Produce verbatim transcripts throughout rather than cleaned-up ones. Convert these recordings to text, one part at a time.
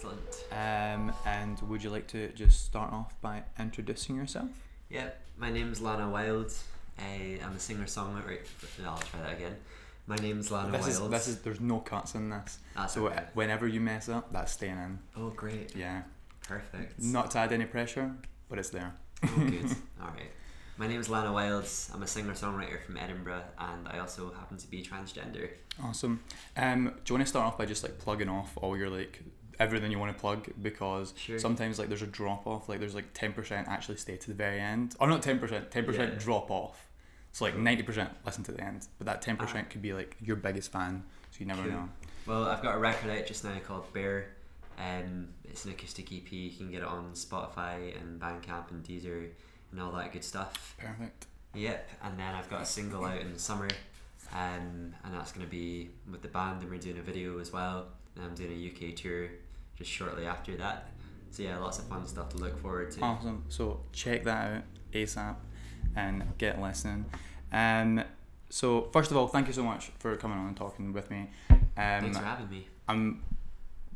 Excellent. Um, and would you like to just start off by introducing yourself? Yeah, my name's Lana Wilde. I, I'm a singer-songwriter. No, I'll try that again. My name's Lana Wilde. This is, this is, there's no cuts in this. That's so okay. Whenever you mess up, that's staying in. Oh, great. Yeah. Perfect. Not to add any pressure, but it's there. Oh, good. All right. My name is Lana Wilde. I'm a singer-songwriter from Edinburgh, and I also happen to be transgender. Awesome. Um, do you want to start off by just like plugging off all your like everything you want to plug, because sure. sometimes like there's a drop off, like there's like ten percent actually stay to the very end, or not ten percent, ten percent drop off. So like ninety percent listen to the end, but that ten percent ah. could be like your biggest fan, so you never cool. know. Well, I've got a record out just now called Bear. Um, it's an acoustic E P. You can get it on Spotify and Bandcamp and Deezer and all that good stuff. Perfect. Yep. And then I've got a single out in the summer, um, and that's going to be with the band, and we're doing a video as well, and I'm doing a U K tour just shortly after that. So yeah, lots of fun stuff to look forward to. Awesome. So check that out ASAP and get listening. Um, so first of all, thank you so much for coming on and talking with me. Um, Thanks for having me. I'm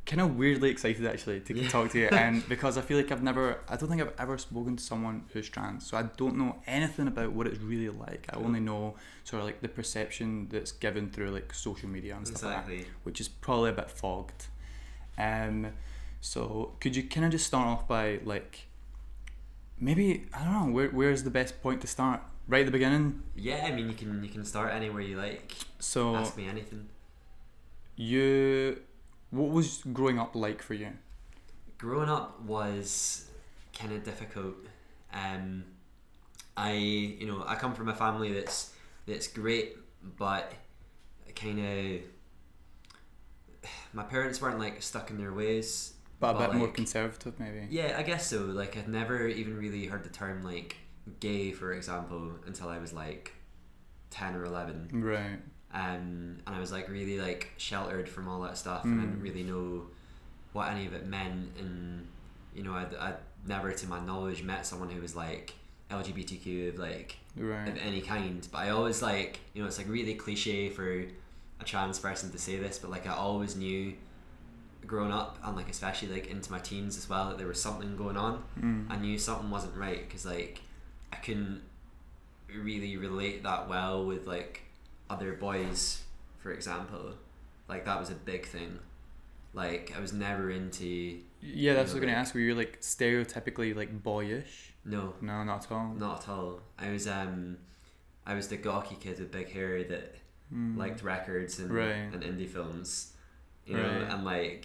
kind of weirdly excited actually to yeah. talk to you, and because I feel like I've never I don't think I've ever spoken to someone who's trans, so I don't know anything about what it's really like. I only know sort of like the perception that's given through like social media and stuff exactly. like that, which is probably a bit fogged. Um, so could you kind of just start off by like maybe I don't know where where's the best point to start? Right at the beginning? Yeah, I mean you can you can start anywhere you like. So ask me anything. You. What was growing up like for you? Growing up was kind of difficult. Um, I, you know, I come from a family that's that's great, but kind of my parents weren't like stuck in their ways. But, but a bit like, more conservative, maybe. Yeah, I guess so. Like I'd never even really heard the term like gay, for example, until I was like ten or eleven. Right. Um, and I was like really like sheltered from all that stuff, mm. and I didn't really know what any of it meant, and you know I'd, I'd never to my knowledge met someone who was like L G B T Q of like right. of any kind, but I always like, you know, it's like really cliche for a trans person to say this, but like I always knew growing up, and like especially like into my teens as well, that there was something going on. mm. I knew something wasn't right, because like I couldn't really relate that well with like other boys, for example. Like that was a big thing. Like I was never into yeah that's you know, what I was like, gonna ask, were you like stereotypically like boyish? No. No, not at all. Not at all. I was um I was the gawky kid with big hair that mm. liked records and right. and indie films. You know, right. and like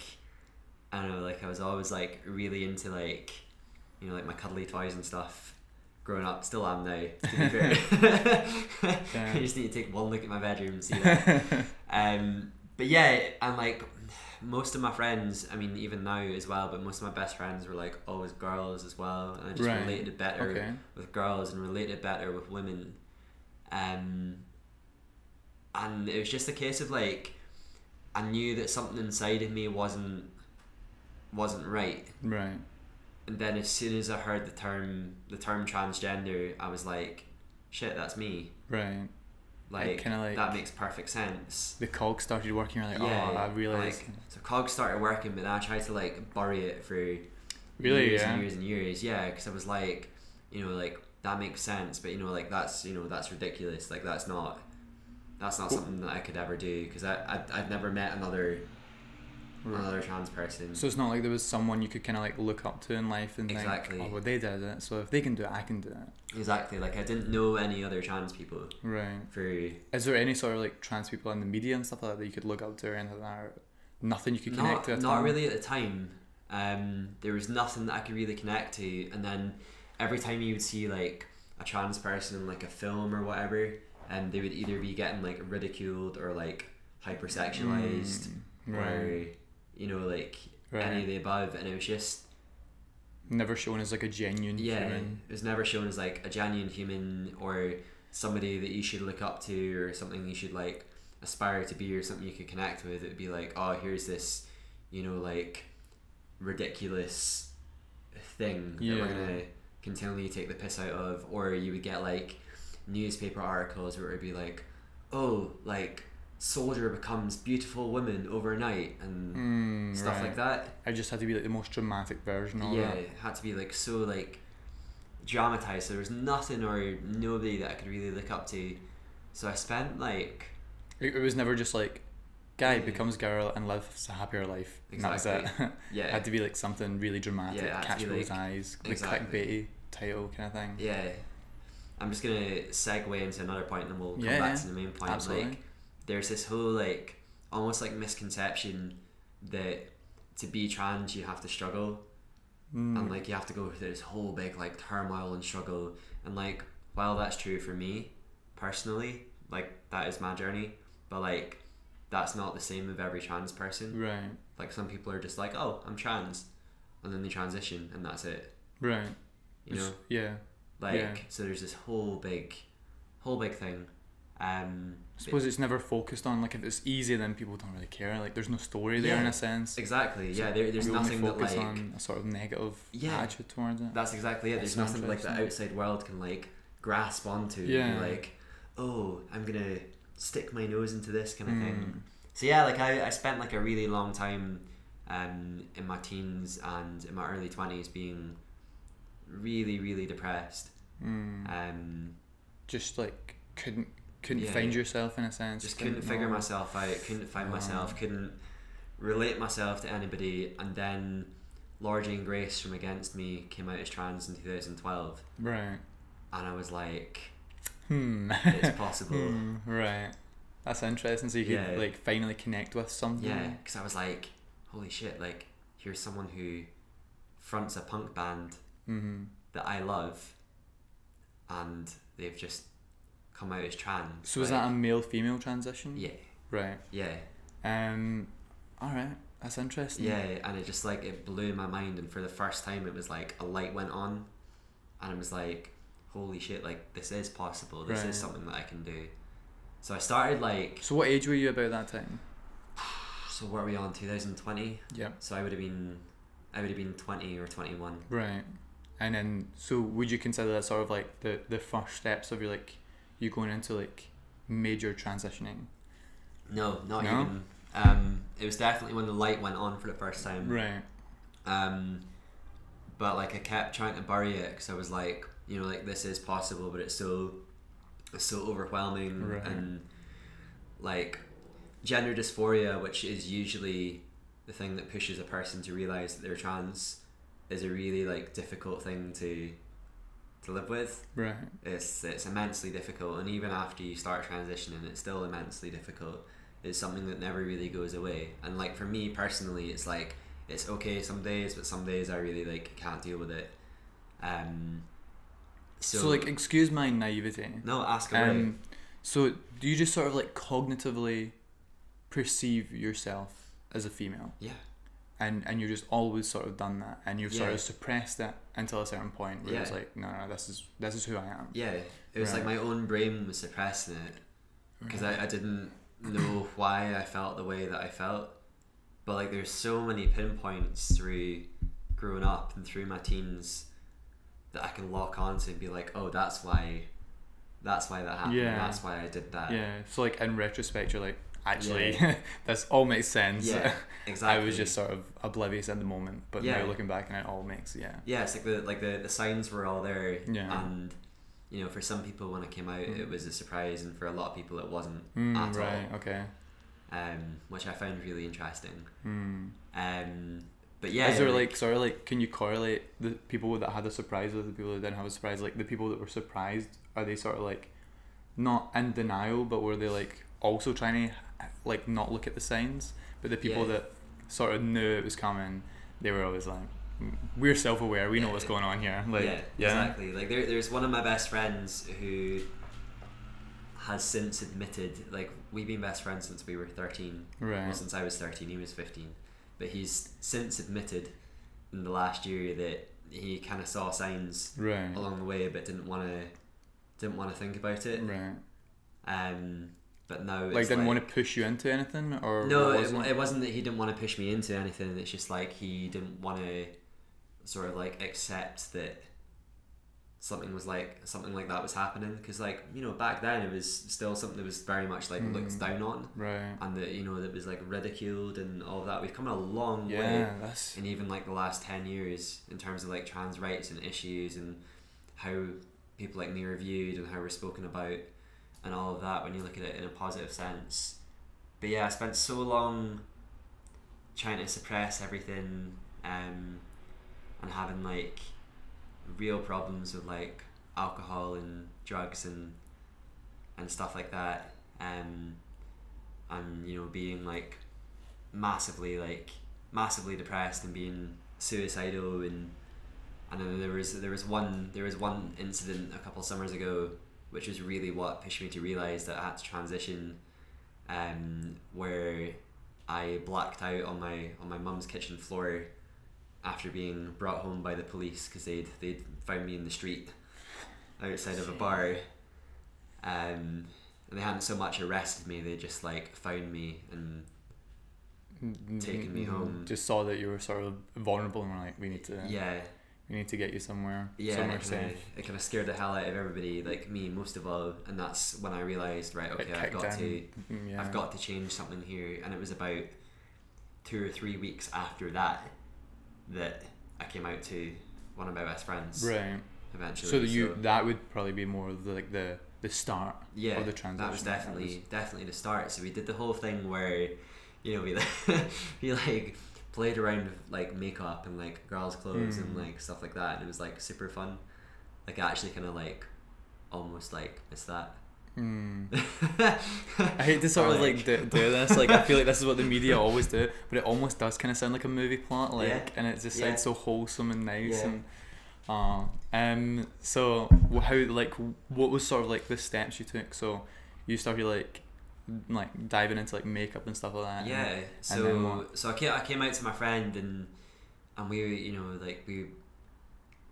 I don't know, like I was always like really into like, you know, like my cuddly toys and stuff. Growing up, still am now, to be fair. yeah. I just need to take one look at my bedroom and see that. Um, but yeah, and like most of my friends, I mean even now as well, but most of my best friends were like always girls as well, and I just right. related better okay. with girls and related better with women. Um, and it was just a case of like I knew that something inside of me wasn't wasn't right. Right. And then as soon as I heard the term the term transgender, I was like, shit, that's me. Right. Like, kinda like that makes perfect sense. The cogs started working, you're like, yeah, oh, I realised. Like, so cogs started working, but then I tried to like bury it for really, years yeah. and years and years. Yeah, because I was like, you know, like that makes sense, but you know, like that's, you know, that's ridiculous. Like that's not, that's not well, something that I could ever do, because I, I, I've never met another... another trans person. So it's not like there was someone you could kind of like look up to in life and exactly. think, oh well, they did it, so if they can do it, I can do it. Exactly. Like I didn't know any other trans people. Right. For is there any sort of like trans people in the media and stuff like that that you could look up to or anything, or nothing you could connect not, to at all? Not really at the time. Um, there was nothing that I could really connect to, and then every time you would see like a trans person in like a film or whatever, and they would either be getting like ridiculed or like hypersexualized mm, right. or you know, like right. any of the above, and it was just never shown as like a genuine yeah, human. It was never shown as like a genuine human or somebody that you should look up to or something you should like aspire to be or something you could connect with. It would be like, oh, here's this, you know, like ridiculous thing yeah. that we're gonna continually take the piss out of. Or you would get like newspaper articles where it would be like, oh, like soldier becomes beautiful woman overnight and mm, stuff right. like that. I just had to be like the most dramatic version of yeah, that. Yeah, it had to be like so like dramatized. There was nothing or nobody that I could really look up to. So I spent like... It, it was never just like, guy yeah. becomes girl and lives a happier life. Exactly. And that was it. Yeah. It had to be like something really dramatic, yeah, catch people's like, eyes, exactly. the clickbaity title kind of thing. Yeah. I'm just going to segue into another point and then we'll come yeah, back yeah. to the main point. Absolutely. Like, there's this whole like almost like misconception that to be trans you have to struggle mm. and like you have to go through this whole big like turmoil and struggle, and like while that's true for me personally, like that is my journey, but like that's not the same with every trans person. Right. Like some people are just like, oh, I'm trans, and then they transition and that's it. Right. You it's, know? Yeah. Like yeah. so there's this whole big whole big thing. Um, I suppose it's never focused on, like if it's easy then people don't really care, like there's no story there yeah, in a sense. Exactly, so yeah, there, there's nothing that like on a sort of negative yeah, attitude towards it. That's exactly it, there's it's nothing like the outside world can like grasp onto yeah. and be like, oh, I'm gonna stick my nose into this kind of mm. thing. So yeah, like I, I spent like a really long time um, in my teens and in my early twenties being really really depressed. Mm. Um, just like couldn't couldn't yeah, find yourself in a sense, just couldn't, couldn't figure know. myself out, couldn't find no. myself, couldn't relate myself to anybody. And then Laura Jean Grace from Against Me came out as trans in two thousand twelve, right, and I was like, hmm it's possible. hmm, right that's interesting. So you yeah. could like finally connect with something. Yeah, because I was like, holy shit, like here's someone who fronts a punk band mm-hmm. that I love and they've just come out as trans. So like, was that a male-female transition? Yeah. Right. Yeah. Um. All right. That's interesting. Yeah, and it just like it blew my mind, and for the first time, it was like a light went on, and it was like, holy shit! Like this is possible. This right. is something that I can do. So I started like. So what age were you about that time? So what are we on? two thousand twenty. Yeah. So I would have been, I would have been twenty or twenty-one. Right. And then, so would you consider that sort of like the the first steps of your like. You going into like major transitioning? No, not no? even. Um, it was definitely when the light went on for the first time. Right. Um, but like I kept trying to bury it because I was like, you know, like this is possible, but it's so, it's so overwhelming. Right. And like gender dysphoria, which is usually the thing that pushes a person to realize that they're trans, is a really like difficult thing to. to live with. Right. It's it's immensely difficult, and even after you start transitioning it's still immensely difficult. It's something that never really goes away. And like for me personally, it's like it's okay some days, but some days I really like can't deal with it. Um so, so like excuse my naivety. No, ask away. Um, so do you just sort of like cognitively perceive yourself as a female? Yeah. And and you've just always sort of done that, and you've yeah. sort of suppressed it until a certain point where yeah. it's like, no, no, this is this is who I am. Yeah, it was right. like my own brain was suppressing it because right. I, I didn't know why I felt the way that I felt. But like, there's so many pinpoints through growing up and through my teens that I can lock onto and be like, oh, that's why, that's why that happened. Yeah. That's why I did that. Yeah. So like in retrospect, you're like. Actually, yeah. this all makes sense. Yeah, exactly. I was just sort of oblivious at the moment, but yeah. now looking back, and it all makes yeah. Yeah, it's like the like the, the signs were all there, yeah. and you know, for some people when it came out, mm. it was a surprise, and for a lot of people, it wasn't mm, at right, all. Okay. Um, which I found really interesting. Mm. Um, but yeah, is there like, like sort of like, can you correlate the people that had a surprise with the people that didn't have a surprise? Like the people that were surprised, are they sort of like not in denial, but were they like also trying to like not look at the signs? But the people yeah. that sort of knew it was coming, they were always like, we're self-aware, we yeah. know what's going on here. Like yeah, yeah. exactly. Like there, there's one of my best friends who has since admitted, like we've been best friends since we were thirteen, right, or since I was thirteen, he was fifteen, but he's since admitted in the last year that he kind of saw signs right. along the way but didn't want to didn't want to think about it. Right. Um, but no, like it's didn't like, want to push you into anything, or no, it wasn't? it wasn't that he didn't want to push me into anything. It's just like he didn't want to sort of like accept that something was like something like that was happening, because, like, you know, back then it was still something that was very much like mm. looked down on, right? And that, you know, that was like ridiculed and all that. We've come a long yeah, way that's... in even like the last ten years in terms of like trans rights and issues and how people like me are viewed and how we're spoken about and all of that when you look at it in a positive sense. But yeah, I spent so long trying to suppress everything um, and having like real problems with like alcohol and drugs and and stuff like that, um, and, you know, being like massively like massively depressed and being suicidal. And and then there was there was one there was one incident a couple summers ago which was really what pushed me to realise that I had to transition, um, where I blacked out on my on my mum's kitchen floor after being brought home by the police because they'd they'd found me in the street outside of a bar, um, and they hadn't so much arrested me, they just like found me and taken me home. Just saw that you were sort of vulnerable and were like, we need to yeah we need to get you somewhere yeah somewhere safe. It kind of scared the hell out of everybody, like me most of all, and that's when I realised, right, okay, I've got to yeah. I've got to change something here. And it was about two or three weeks after that that I came out to one of my best friends, right? Eventually, so, so. you that would probably be more the, like the the start, yeah. Of the transition. That was definitely that was... definitely the start. So we did the whole thing where, you know, we like, we like played around with like makeup and like girls' clothes mm. and like stuff like that, and it was like super fun. Like I actually kind of like almost like miss that. Mm. I hate to sort or of like, like do, do this, like I feel like this is what the media always do, but it almost does kind of sound like a movie plot, like yeah. and it just yeah. sounds so wholesome and nice yeah. and uh, um so how like what was sort of like the steps you took? So you started like like diving into like makeup and stuff like that. Yeah, and, so and so I came, I came out to my friend and and we you know like we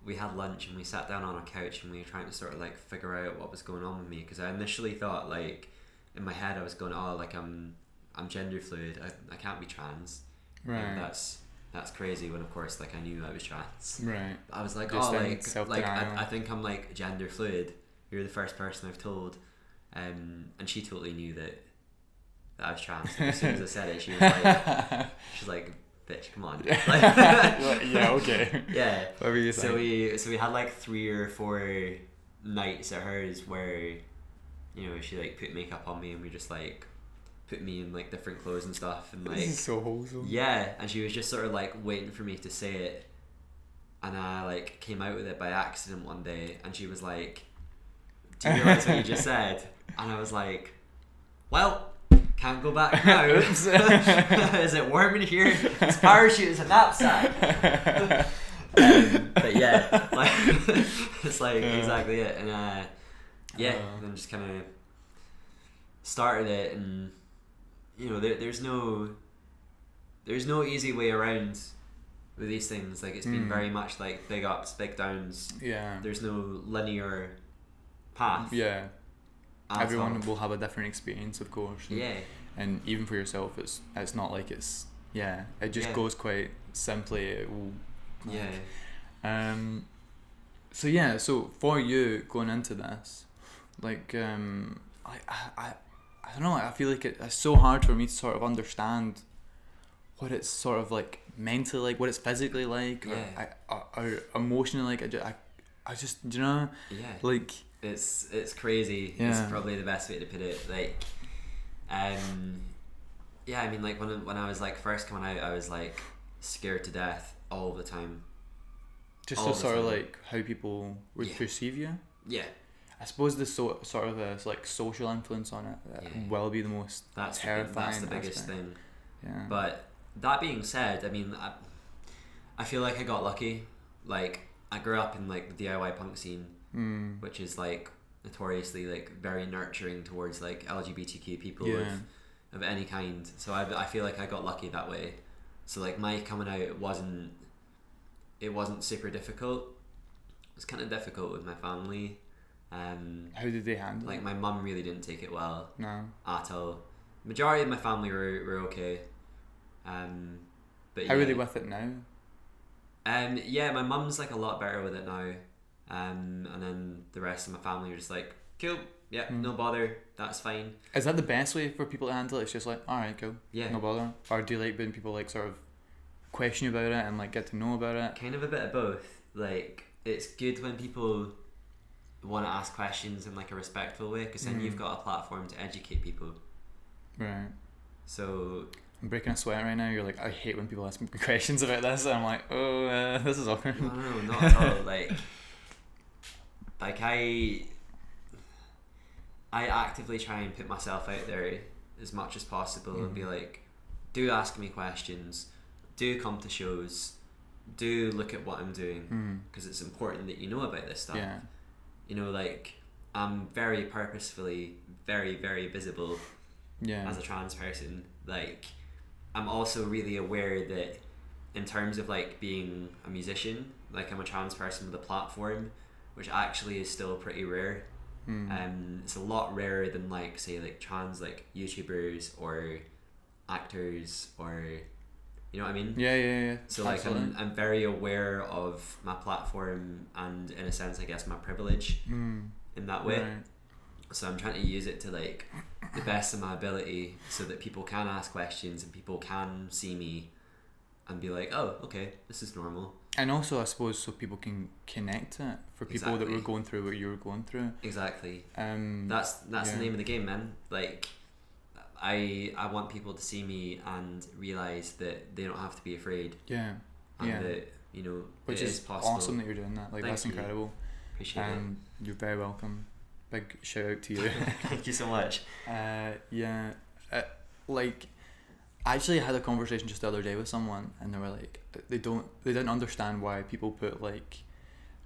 we had lunch and we sat down on a couch and we were trying to sort of like figure out what was going on with me, because I initially thought, like, in my head I was going, oh, like I'm I'm gender fluid, I, I can't be trans, right? And that's that's crazy, when of course like I knew I was trans, right? But I was like, just oh like, like I, I think I'm like gender fluid. You're the first person I've told, um, and she totally knew that that I was trans. And as soon as I said it, she was like she's like, bitch, come on. Like, yeah, okay. Yeah. Whatever you so we so we had like three or four nights at hers where, you know, she like put makeup on me and we just like put me in like different clothes and stuff, and like, this is so wholesome. Yeah, and she was just sort of like waiting for me to say it, and I like came out with it by accident one day, and she was like, "Do you realise what you just said?" And I was like, "Well, can't go back now." Is it warm in here? It's parachute, it's a knapsack. Um, but yeah, like, it's like yeah. exactly it. And uh, yeah, uh, and I'm just kind of started it, and you know, there, there's no, there's no easy way around with these things. Like it's mm. been very much like big ups, big downs. Yeah. There's no linear path. Yeah. Everyone will have a different experience, of course. And, yeah. And even for yourself, it's it's not like it's yeah. It just yeah. goes quite simply. It will, like, yeah. Um. So yeah. So for you going into this, like um, like I I, I don't know. Like, I feel like it, it's so hard for me to sort of understand what it's sort of like mentally like, what it's physically like, yeah. or, or, or emotionally like. I just, I, I just do you know. Yeah. Like. It's it's crazy. Yeah. It's probably the best way to put it. Like, um, yeah. I mean, like when when I was like first coming out, I was like scared to death all the time. Just so sort of like how people would yeah. perceive you. Yeah. I suppose the so, sort of a like social influence on it that yeah. will be the most that's terrifying. The, that's the biggest aspect. Thing. Yeah. But that being said, I mean, I, I feel like I got lucky. Like I grew up in like the D I Y punk scene. Mm. Which is like notoriously like very nurturing towards like L G B T Q people yeah. of, of any kind. So I, I feel like I got lucky that way. So like my coming out wasn't it wasn't super difficult. It was kind of difficult with my family. Um, How did they handle it? Like my mum really didn't take it well. No. At all. Majority of my family were were okay. Um, but how yeah. are they with it now? Um, yeah, my mum's like a lot better with it now. Um, and then the rest of my family were just like, cool, yeah, mm. no bother, that's fine. Is that the best way for people to handle it? It's just like, alright, cool, yeah, no bother? Or do you like when people like sort of question you about it and like get to know about it? Kind of a bit of both. Like, it's good when people want to ask questions in like a respectful way, because then mm. you've got a platform to educate people. Right. So I'm breaking a sweat right now. You're like, I hate when people ask me questions about this, and I'm like, oh, uh, this is awkward. No, no, not at all. Like, like I, I actively try and put myself out there as much as possible, mm. and be like, do ask me questions, do come to shows, do look at what I'm doing, because mm. it's important that you know about this stuff. Yeah. You know, like, I'm very purposefully very, very visible yeah. as a trans person. Like, I'm also really aware that in terms of, like, being a musician, like, I'm a trans person with a platform, which actually is still pretty rare. Mm. Um, it's a lot rarer than, like, say, like, trans, like, YouTubers or actors or... You know what I mean? Yeah, yeah, yeah. So Absolutely. like, I'm, I'm very aware of my platform and, in a sense, I guess, my privilege mm. in that way. Right. So I'm trying to use it to like the best of my ability, so that people can ask questions and people can see me and be like, oh, okay, this is normal. And also, I suppose, so people can connect it for people exactly. that were going through what you were going through. Exactly. Um, that's that's yeah. the name of the game, man. Like. I I want people to see me and realise that they don't have to be afraid. Yeah. And yeah. that, you know, which is, is possible. Awesome that you're doing that. Like, Thank that's you. incredible. Appreciate um, it. You're very welcome. Big shout out to you. Thank you so much. Uh, yeah. Uh, like, I actually had a conversation just the other day with someone, and they were like, they don't, they didn't understand why people put like,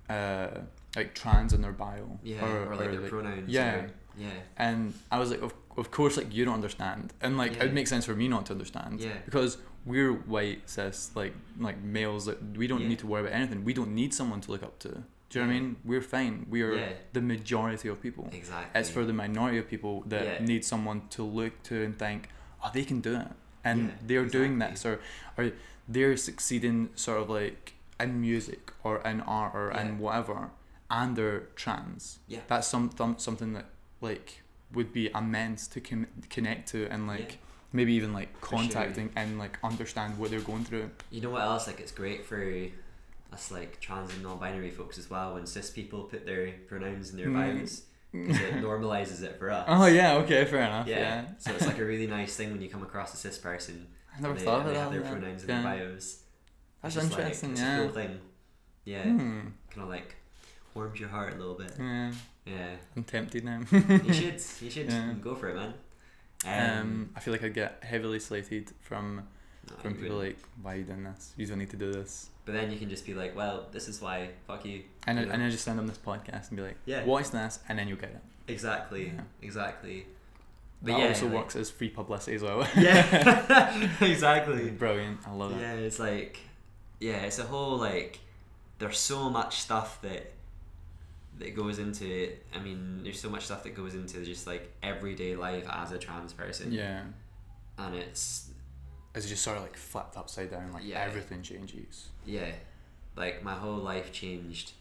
uh, like trans in their bio. Yeah. Or, or like or their like, pronouns. Yeah. Or, yeah. And I was like, of. Of course, like, you don't understand, and like yeah. it would make sense for me not to understand, yeah. because we're white cis, like like males, like, we don't yeah. need to worry about anything. We don't need someone to look up to. Do you know what I mean? We're fine. We are yeah. the majority of people. Exactly. It's for the minority of people that yeah. need someone to look to and think, oh, they can do it, and yeah, they're exactly. doing this, or or they're succeeding, sort of like in music or in art or yeah. in whatever, and they're trans. Yeah, that's some th- something that like. would be immense to com- connect to, and like yeah. maybe even like contacting sure. and like understand what they're going through. You know what else, like, it's great for us like trans and non-binary folks as well, when cis people put their pronouns in their bios, because it normalises it for us. Oh yeah, okay, fair enough. Yeah, yeah. So it's like a really nice thing when you come across a cis person. I never they, thought of that. They have their yeah. pronouns in yeah. their bios. That's just, interesting, like, yeah. It's a cool thing. Yeah, hmm. kind of like warms your heart a little bit. Yeah. Yeah. I'm tempted now. You should. You should yeah. go for it, man. Um, um, I feel like I'd get heavily slated from no, from people wouldn't. like, why are you doing this? You don't need to do this. But then you can just be like, well, this is why. Fuck you. And, you I, and I just send them this podcast and be like, yeah. watch this, and then you'll get it. Exactly. Yeah. Exactly. But that yeah, also like, works as free publicity as well. Yeah. Exactly. Brilliant. I love it. Yeah, it's like, yeah, it's a whole like, there's so much stuff that. that goes into it. I mean, there's so much stuff that goes into just like everyday life as a trans person. Yeah. And it's it's just sort of like flipped upside down, like yeah. everything changes. Yeah. Like, my whole life changed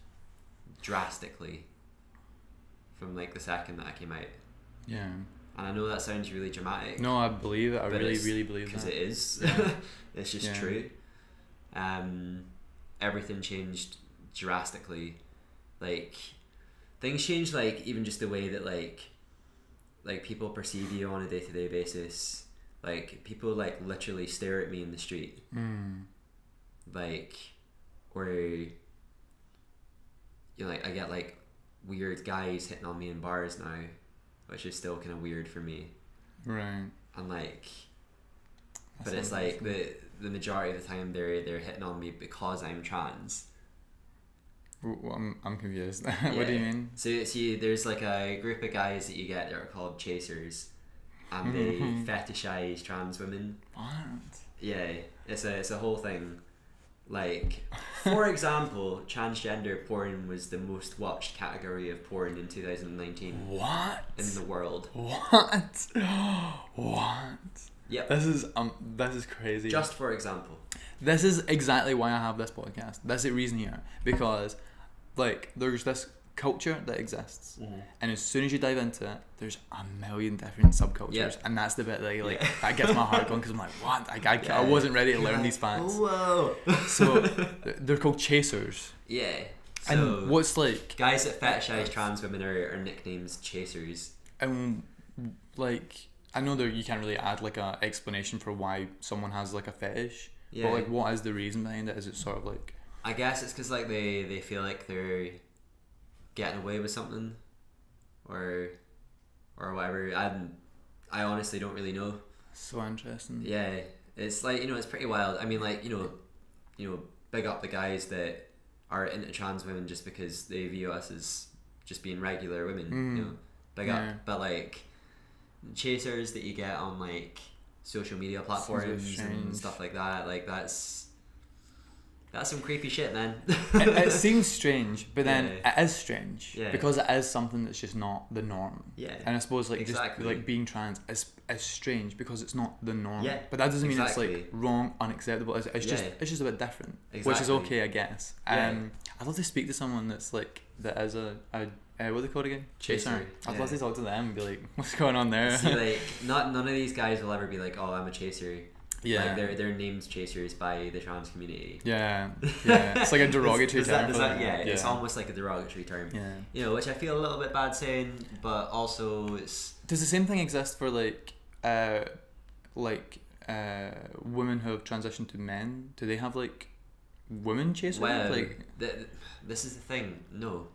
drastically from like the second that I came out. Yeah. And I know that sounds really dramatic. No, I believe it. I really, really believe that. Because it is. It's just yeah. true. Um, everything changed drastically. Like, things change, like, even just the way that, like, like, people perceive you on a day-to-day basis. Like, people, like, literally stare at me in the street. Mm. Like, or, you know, like, I get, like, weird guys hitting on me in bars now, which is still kind of weird for me. Right. And, like, That's but it's, like, the the majority of the time they're, they're hitting on me because I'm trans. I'm, I'm confused. What yeah. do you mean? So, so there's like a group of guys that you get that are called chasers, and they fetishize trans women. What? Yeah, it's a it's a whole thing. Like, for example, transgender porn was the most watched category of porn in two thousand nineteen. What? In the world. What? What? Yeah. This is um. This is crazy. Just for example. This is exactly why I have this podcast. That's the reason here, because like, there's this culture that exists, mm-hmm. and as soon as you dive into it, there's a million different subcultures, yeah. and that's the bit that, like, yeah. that gets my heart going, because I'm like, what? I, I, yeah. I wasn't ready to learn yeah. these facts. Whoa. So they're called chasers. Yeah. So and what's like guys that fetishize trans women are, are nicknamed chasers. And like, I know that you can't really add like a explanation for why someone has like a fetish, yeah. but like, what is the reason behind it? Is it sort of like? I guess it's because like they they feel like they're getting away with something, or or whatever. I I honestly don't really know. So interesting. Yeah, it's like, you know, it's pretty wild. I mean, like, you know, you know, big up the guys that are into trans women just because they view us as just being regular women, mm. you know, big yeah. up. But like chasers that you get on like social media platforms and stuff like that, like that's that's some creepy shit, man. it, it seems strange, but then yeah. it is strange yeah. because it is something that's just not the norm. Yeah, and I suppose like exactly. just like being trans is is strange because it's not the norm. Yeah, but that doesn't exactly. mean it's like wrong, unacceptable. It's, it's yeah. just it's just a bit different, exactly. which is okay, I guess. Yeah. Um, I'd love to speak to someone that's like that is a a uh, what are they called again? Chaser. chaser. I'd yeah. love to talk to them and be like, what's going on there? See, like, not none of these guys will ever be like, oh, I'm a chaser. Yeah, like they're they're named chasers by the trans community. Yeah, yeah, it's like a derogatory does that, term. Does that, yeah, yeah, it's almost like a derogatory term. Yeah, you know, which I feel a little bit bad saying, but also it's. Does the same thing exist for like, uh, like, uh, women who have transitioned to men? Do they have like, women chasers? Well, like th this is the thing. No,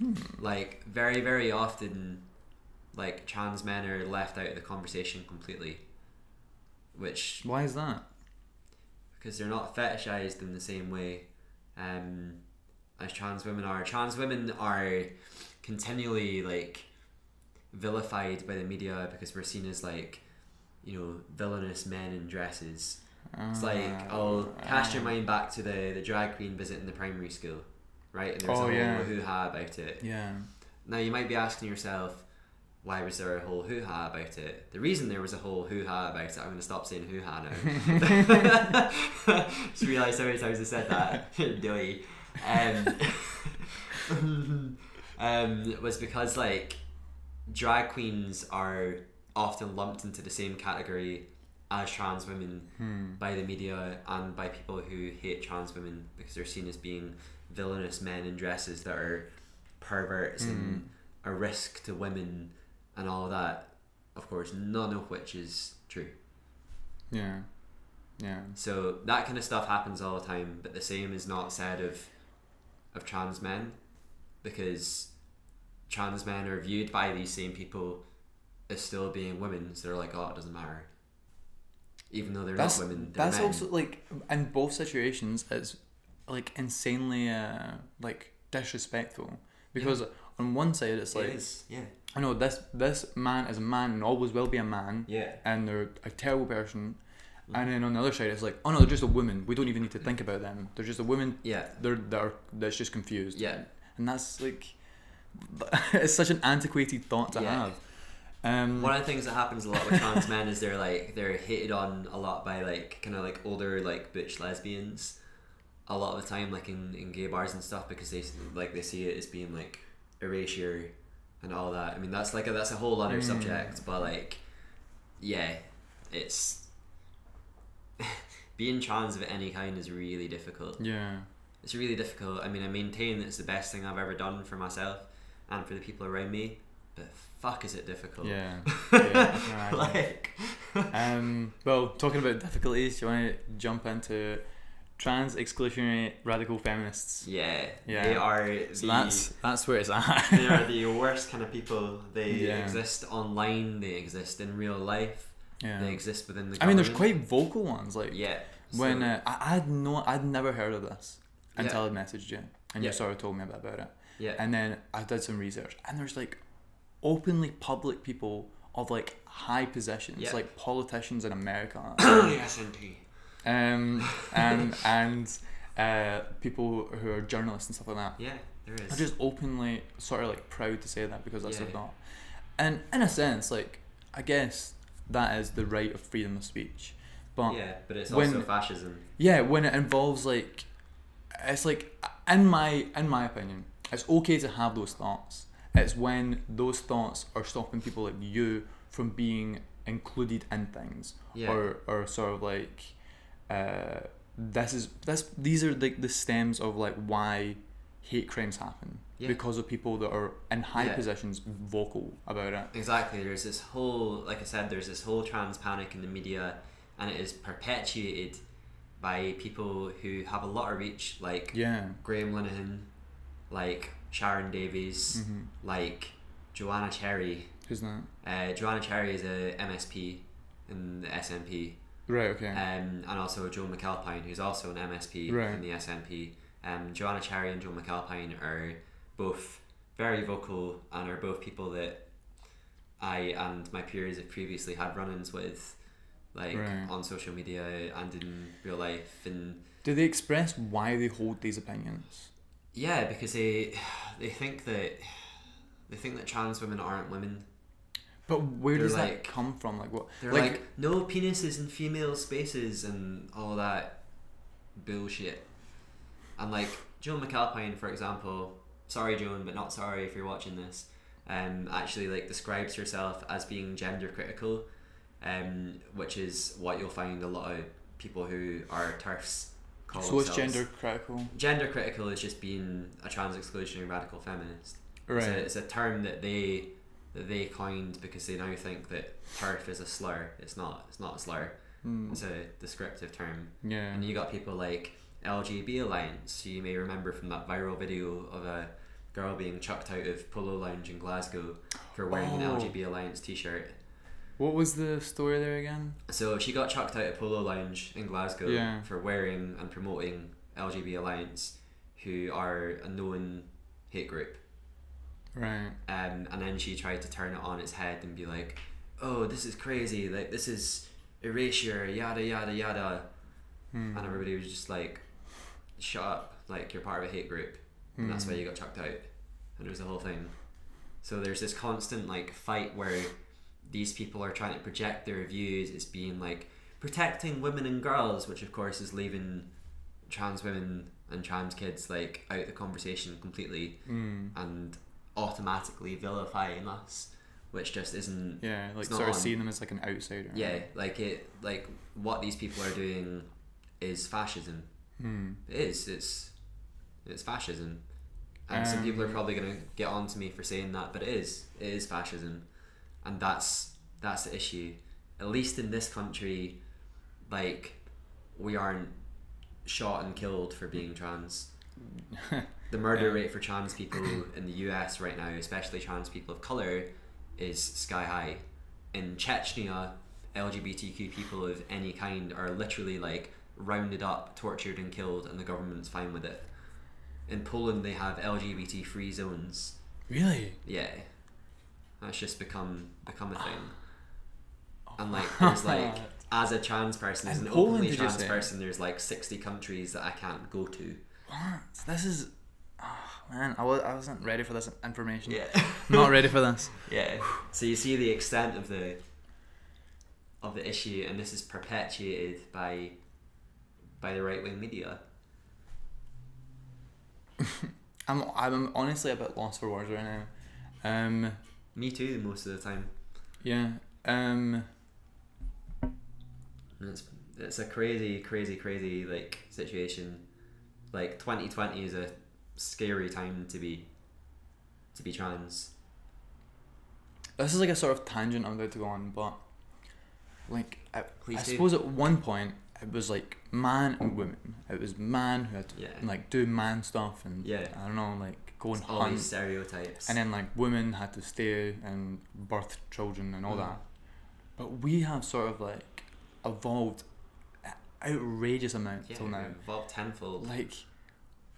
hmm. like very very often, like trans men are left out of the conversation completely. Which why is that? Because they're not fetishized in the same way um, as trans women are. Trans women are continually like vilified by the media because we're seen as like, you know, villainous men in dresses. Uh, it's like, oh, uh, cast your mind back to the the drag queen visit in the primary school, right? And there's oh, a whole yeah. hoo-ha about it. Yeah. Now you might be asking yourself, why was there a whole hoo-ha about it? The reason there was a whole hoo-ha about it, I'm going to stop saying hoo-ha now. Just realised how many times I said that. Doy. Um, um, was because, like, drag queens are often lumped into the same category as trans women hmm. by the media and by people who hate trans women because they're seen as being villainous men in dresses that are perverts hmm. and a risk to women and all of that, of course, none of which is true. Yeah, yeah. So that kind of stuff happens all the time, but the same is not said of of trans men, because trans men are viewed by these same people as still being women, so they're like, oh, it doesn't matter. Even though they're that's, not women, they're That's men. Also, like, in both situations, it's, like, insanely, uh, like, disrespectful, because yeah. on one side, it's like... It is, yeah. I know this this man is a man and always will be a man. Yeah. And they're a terrible person. Mm-hmm. And then on the other side, it's like, oh no, they're just a woman. We don't even need to think about them. They're just a woman. Yeah. They're they're that's just confused. Yeah. And that's like, it's such an antiquated thought to yeah. have. Um, One of the things that happens a lot with trans men is they're like they're hated on a lot by like kind of like older like butch lesbians, a lot of the time like in in gay bars and stuff because they like they see it as being like erasure. And all that. I mean, that's like a, that's a whole other mm. subject. But like, yeah, it's being trans of any kind is really difficult. Yeah, it's really difficult. I mean, I maintain that it's the best thing I've ever done for myself and for the people around me. But fuck, is it difficult? Yeah. yeah like, um. Well, talking about difficulties, do you want to jump into trans exclusionary radical feminists? Yeah, yeah. They are. So the, that's that's where it's at. They are the worst kind of people. They yeah. exist online. They exist in real life. Yeah. They exist within the. I government. mean, there's quite vocal ones. Like yeah. So, when uh, I I'd no I'd never heard of this until yeah. I messaged you and yeah. you sort of told me a bit about it. Yeah. And then I did some research and there's like openly public people of like high positions, yeah. like politicians in America. The S N P. Um, and and uh, people who are journalists and stuff like that. Yeah, there is. I'm just openly sort of like proud to say that because that's yeah. not. And in a sense, like, I guess that is the right of freedom of speech. But yeah, but it's when, also fascism. Yeah, when it involves like, it's like in my in my opinion, it's okay to have those thoughts. It's when those thoughts are stopping people like you from being included in things, yeah. or or sort of like uh, this is this these are like the stems of like why hate crimes happen, yeah. because of people that are in high yeah. positions vocal about it. Exactly. There's this whole, like I said, there's this whole trans panic in the media, and it is perpetuated by people who have a lot of reach, like yeah. Graham Linehan, like Sharon Davies, mm-hmm. like Joanna Cherry. Who's that? Uh, Joanna Cherry is a M S P in the S N P. Right, okay. Um, and also Joan McAlpine, who's also an M S P right. in the S N P. Um, Joanna Cherry and Joan McAlpine are both very vocal and are both people that I and my peers have previously had run-ins with, like right. on social media and in real life. And do they express why they hold these opinions? Yeah, because they they think that they think that trans women aren't women. But where they're does like, that come from? Like what? They're like, like no penises in female spaces and all that bullshit. And like Joan McAlpine, for example, sorry Joan, but not sorry if you're watching this, um, actually like describes herself as being gender critical, um, which is what you'll find a lot of people who are TERFs call so themselves. So it's gender critical? Gender critical is just being a trans exclusionary radical feminist. Right. So it's a term that they that they coined because they now think that TERF is a slur. It's not. It's not a slur. Mm. It's a descriptive term. Yeah. And you got people like L G B Alliance, you may remember from that viral video of a girl being chucked out of Polo Lounge in Glasgow for wearing oh. an L G B Alliance t-shirt. What was the story there again? So she got chucked out of Polo Lounge in Glasgow yeah. for wearing and promoting L G B Alliance, who are a known hate group. Right. Um, and then she tried to turn it on its head and be like, oh, this is crazy, like this is erasure, yada yada yada. Hmm. And everybody was just like, shut up, like you're part of a hate group, and mm. that's why you got chucked out. And it was the whole thing. So there's this constant like fight where these people are trying to project their views as being like protecting women and girls, which of course is leaving trans women and trans kids like out of the conversation completely, mm. and automatically vilifying us, which just isn't yeah like sort of seeing them as like an outsider. Yeah, like it like what these people are doing is fascism. Hmm. It is. It's it's fascism, and um, some people are probably gonna get on to me for saying that, but it is. It is fascism, and that's that's the issue. At least in this country, like we aren't shot and killed for being trans. The murder yeah. rate for trans people in the U S right now, especially trans people of color, is sky high. In Chechnya, L G B T Q people of any kind are literally like rounded up, tortured and killed, and the government's fine with it. In Poland they have L G B T free zones. Really? Yeah. That's just become become a thing. Oh, and like there's like as a trans person, as an Poland, openly trans person, there's like sixty countries that I can't go to. What? This is oh, man, I, was, I wasn't ready for this information. Yeah. Not ready for this. Yeah. So you see the extent of the of the issue, and this is perpetuated by by the right-wing media. I'm I'm honestly a bit lost for words right now. Um, Me too, most of the time. Yeah. Um, it's it's a crazy, crazy, crazy like situation. Like twenty twenty is a scary time to be to be trans. This is like a sort of tangent I'm about to go on, but like I, I suppose at one point it was like man and woman. It was man who had to yeah. like do man stuff and yeah. I don't know, like go and hunt. All these stereotypes. And then like women had to stay and birth children and all mm. that. But we have sort of like evolved outrageous amounts yeah, till now. Evolved tenfold. Like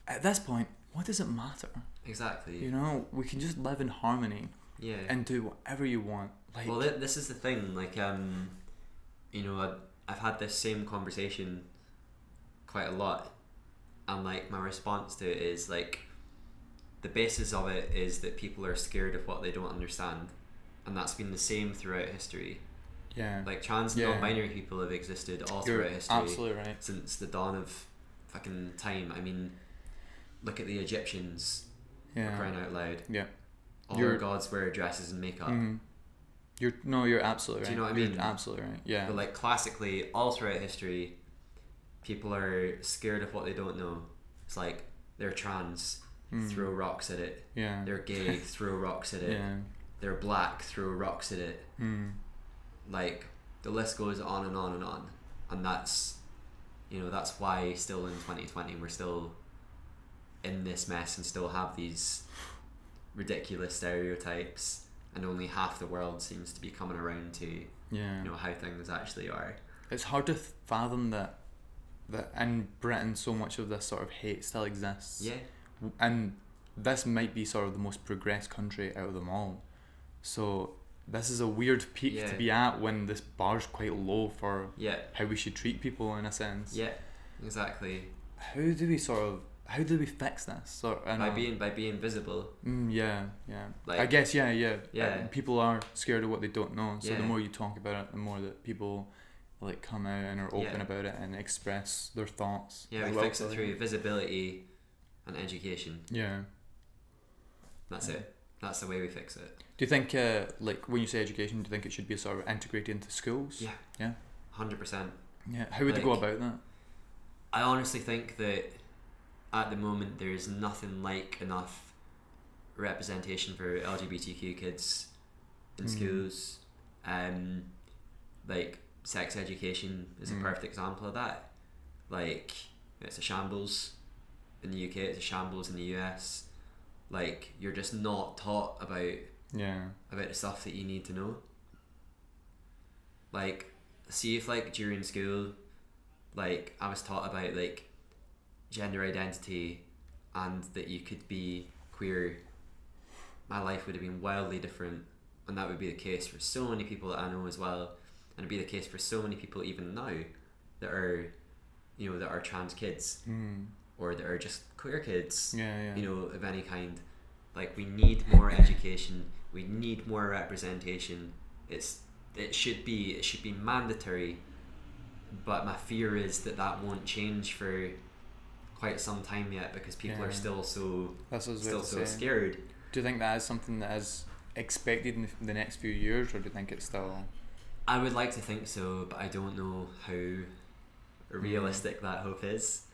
at this point, what does it matter? Exactly. You know, we can just live in harmony. Yeah. And do whatever you want. Like well, th- this is the thing. Like um, you know. I, I've had this same conversation quite a lot, and like my response to it is like the basis of it is that people are scared of what they don't understand, and that's been the same throughout history. Yeah. Like trans and yeah. non-binary people have existed all You're throughout history. Absolutely right. Since the dawn of fucking time. I mean, look at the Egyptians. yeah. for crying out loud. Yeah. All you're, our gods wear dresses and makeup. Mm-hmm. You're no, you're absolutely right. Do you know what I mean? You're absolutely right. Yeah. But like classically, all throughout history, people are scared of what they don't know. It's like they're trans, mm. throw rocks at it. Yeah. They're gay, throw rocks at it. Yeah. They're black, throw rocks at it. Mm. Like the list goes on and on and on, and that's, you know, that's why still in twenty twenty we're still in this mess and still have these ridiculous stereotypes. And only half the world seems to be coming around to, yeah. you know, how things actually are. It's hard to fathom that that in Britain so much of this sort of hate still exists. Yeah. And this might be sort of the most progressed country out of them all. So this is a weird peak yeah. to be at when this bar's quite low for yeah. how we should treat people in a sense. Yeah, exactly. How do we sort of... How do we fix this? Or, by know. being by being visible. Mm, yeah, yeah. Like, I guess yeah, yeah. yeah. People are scared of what they don't know, so yeah. the more you talk about it, the more that people like come out and are open yeah. about it and express their thoughts. Yeah, we fix it through visibility and education. Yeah. That's yeah. it. That's the way we fix it. Do you think, uh, like, when you say education, do you think it should be sort of integrated into schools? Yeah. Yeah. one hundred percent. Yeah. How would like, you go about that? I honestly think that. At the moment, there is nothing like enough representation for L G B T Q kids in mm. schools. Um, like, sex education is mm. a perfect example of that. Like, it's a shambles in the U K, it's a shambles in the U S. Like, you're just not taught about yeah. about the stuff that you need to know. Like, see if, like, during school, like, I was taught about, like, gender identity and that you could be queer, my life would have been wildly different, and that would be the case for so many people that I know as well, and it'd be the case for so many people even now that are, you know, that are trans kids mm. or that are just queer kids yeah, yeah. you know, of any kind. Like, we need more education, we need more representation. It's it should be it should be mandatory, but my fear is that that won't change for quite some time yet, because people yeah. are still so still so say. scared. Do you think that is something that is expected in the next few years, or do you think it's still... I would like to think so, but I don't know how realistic mm. that hope is.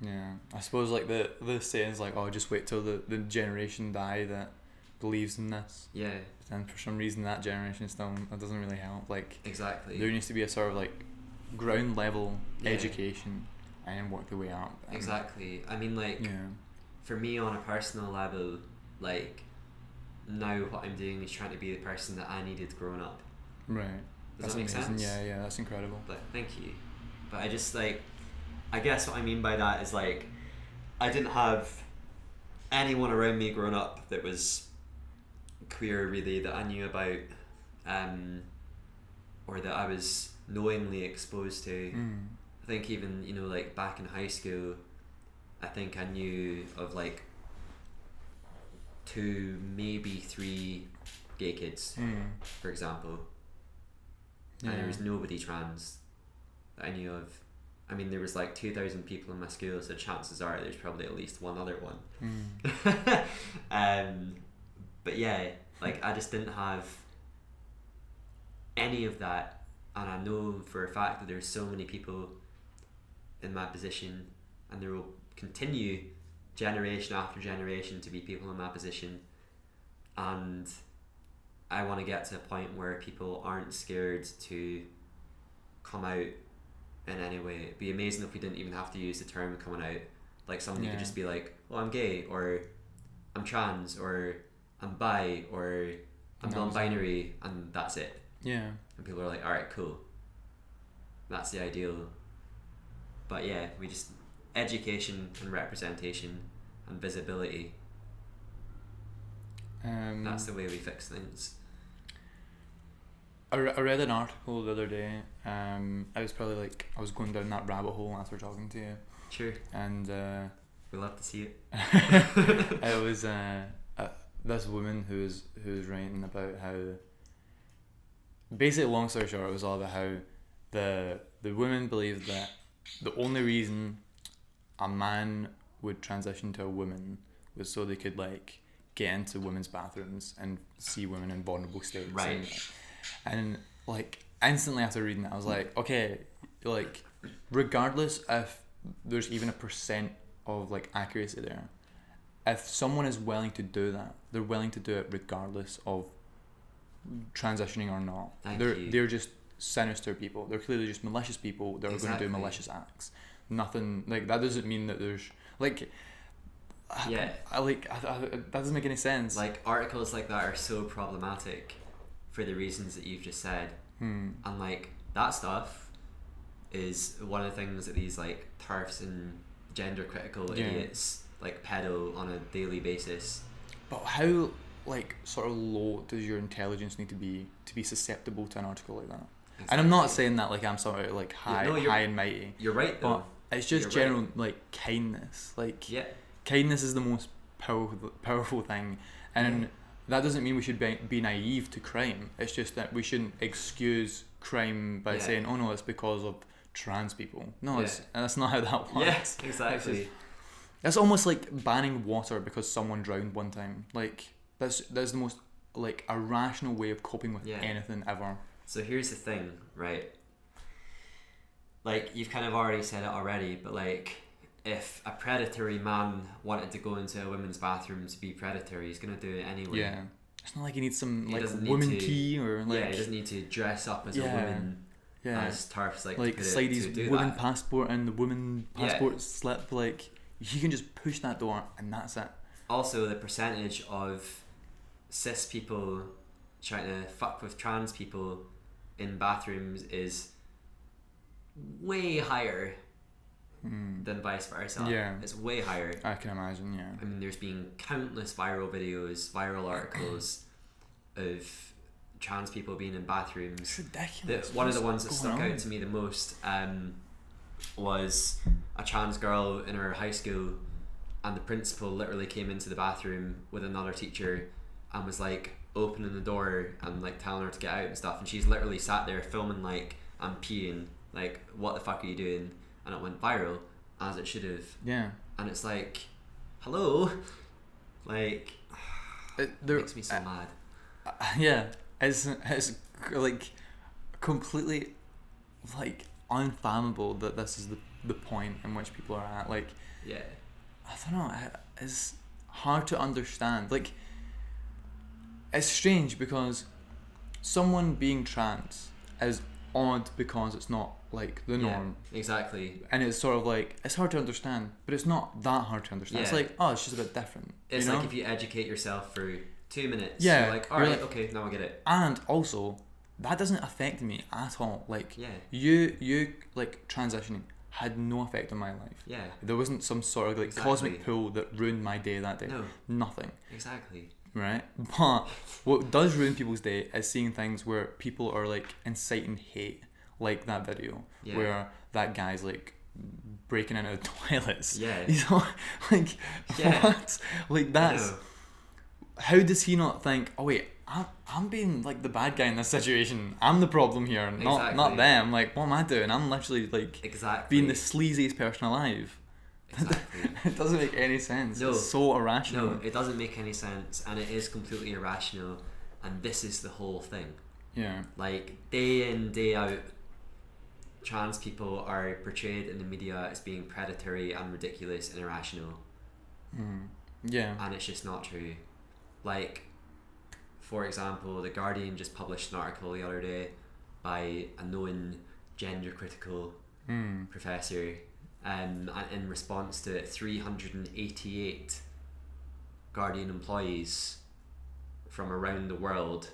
Yeah, I suppose like the the saying's like, oh, just wait till the, the generation die that believes in this. Yeah. And for some reason that generation still, that doesn't really help. Like, exactly. There needs to be a sort of like ground level yeah. education. And work the way up. Exactly. I mean, like, yeah. for me on a personal level, like, now what I'm doing is trying to be the person that I needed growing up. Right. Does that's that make amazing. sense? Yeah, yeah, that's incredible. But thank you. But I just, like, I guess what I mean by that is, like, I didn't have anyone around me growing up that was queer, really, that I knew about, um, or that I was knowingly exposed to. Mm. I think even, you know, like back in high school, I think I knew of like two, maybe three gay kids, mm. for example. Yeah. And there was nobody trans that I knew of. I mean, there was like two thousand people in my school, so chances are there's probably at least one other one. Mm. um, but yeah, like I just didn't have any of that. And I know for a fact that there's so many people in my position, and there will continue generation after generation to be people in my position, and I want to get to a point where people aren't scared to come out in any way. It'd be amazing if we didn't even have to use the term coming out. Like, somebody yeah. could just be like, oh, I'm gay, or I'm trans, or I'm bi, or I'm no, non-binary, sorry. And that's it. Yeah. And people are like, alright, cool, that's the ideal. But yeah, we just, education and representation and visibility, um, that's the way we fix things. I, re I read an article the other day, um, I was probably like, I was going down that rabbit hole after talking to you. Sure. And uh, we love to see it. It was uh, uh, this woman who was, who was writing about how, basically, long story short, it was all about how the the women believed that the only reason a man would transition to a woman was so they could like get into women's bathrooms and see women in vulnerable states. Right. And, and like instantly after reading that, I was like, okay, like regardless if there's even a percent of like accuracy there, if someone is willing to do that, they're willing to do it regardless of transitioning or not. Thank they're you. They're just sinister people. They're clearly just malicious people that exactly. are going to do malicious acts. Nothing like that doesn't mean that there's like yeah I, I, like I, I, that doesn't make any sense. Like articles like that are so problematic for the reasons that you've just said. Hmm. And like that stuff is one of the things that these like TERFs and gender critical yeah. idiots like pedo on a daily basis. But how like sort of low does your intelligence need to be to be susceptible to an article like that? Exactly. And I'm not saying that like I'm sort of like high, yeah, no, high and mighty. You're right though. But it's just you're general right. like kindness. Like yeah. kindness is the most powerful powerful thing, and yeah. that doesn't mean we should be, be naive to crime. It's just that we shouldn't excuse crime by yeah. saying, "Oh no, it's because of trans people." No, yeah. it's, and that's not how that works. Yes, yeah, exactly. Just, that's almost like banning water because someone drowned one time. Like that's that's the most like irrational way of coping with yeah. anything ever. So here's the thing, right? Like, you've kind of already said it already, but like, if a predatory man wanted to go into a women's bathroom to be predatory, he's gonna do it anyway. Yeah. It's not like he needs some he like woman to, key or like. Yeah, he doesn't need to dress up as yeah, a woman. Yeah. As TERFs like. Like slide his woman that. passport and the woman passport yeah. slip. Like, you can just push that door and that's it. Also, the percentage of cis people trying to fuck with trans people in bathrooms is way higher mm. than vice versa. Yeah, it's way higher. I can imagine. Yeah, I mean, there's been countless viral videos, viral articles of trans people being in bathrooms. It's ridiculous. The, one What's of the ones that stuck on? out to me the most um, was a trans girl in her high school, and the principal literally came into the bathroom with another teacher and was like opening the door and like telling her to get out and stuff, and she's literally sat there filming like and peeing like, what the fuck are you doing? And it went viral, as it should have. Yeah. And it's like, hello, like it, there, it makes me so uh, mad. Uh, yeah, it's it's like completely like unfathomable that this is the the point in which people are at. Like, yeah, I don't know. It's hard to understand. Like, it's strange because someone being trans is odd because it's not like the norm. Yeah, exactly. And it's sort of like, it's hard to understand, but it's not that hard to understand. Yeah. It's like, oh, it's just a bit different. It's you know? Like if you educate yourself for two minutes, yeah, you're like, all right, like, okay, now I get it. And also, that doesn't affect me at all. Like, yeah. you, you like transitioning had no effect on my life. Yeah. There wasn't some sort of like exactly. cosmic pull that ruined my day that day. No. Nothing. Exactly. Right, but what does ruin people's day is seeing things where people are like inciting hate, like that video yeah. where that guy's like breaking into the toilets. Yeah, you know, like yeah. what? Like that's how does he not think? Oh wait, I'm I'm being like the bad guy in this situation. I'm the problem here, not exactly. not them. Like, what am I doing? I'm literally like exactly being the sleaziest person alive. Exactly. It doesn't make any sense. No, it's so irrational. No, it doesn't make any sense, and it is completely irrational, and this is the whole thing. Yeah. Like, day in, day out, trans people are portrayed in the media as being predatory and ridiculous and irrational. Mm. Yeah. And it's just not true. Like, for example, the Guardian just published an article the other day by a known gender critical mm. professor. Um, and in response to three hundred eighty-eight Guardian employees from around the world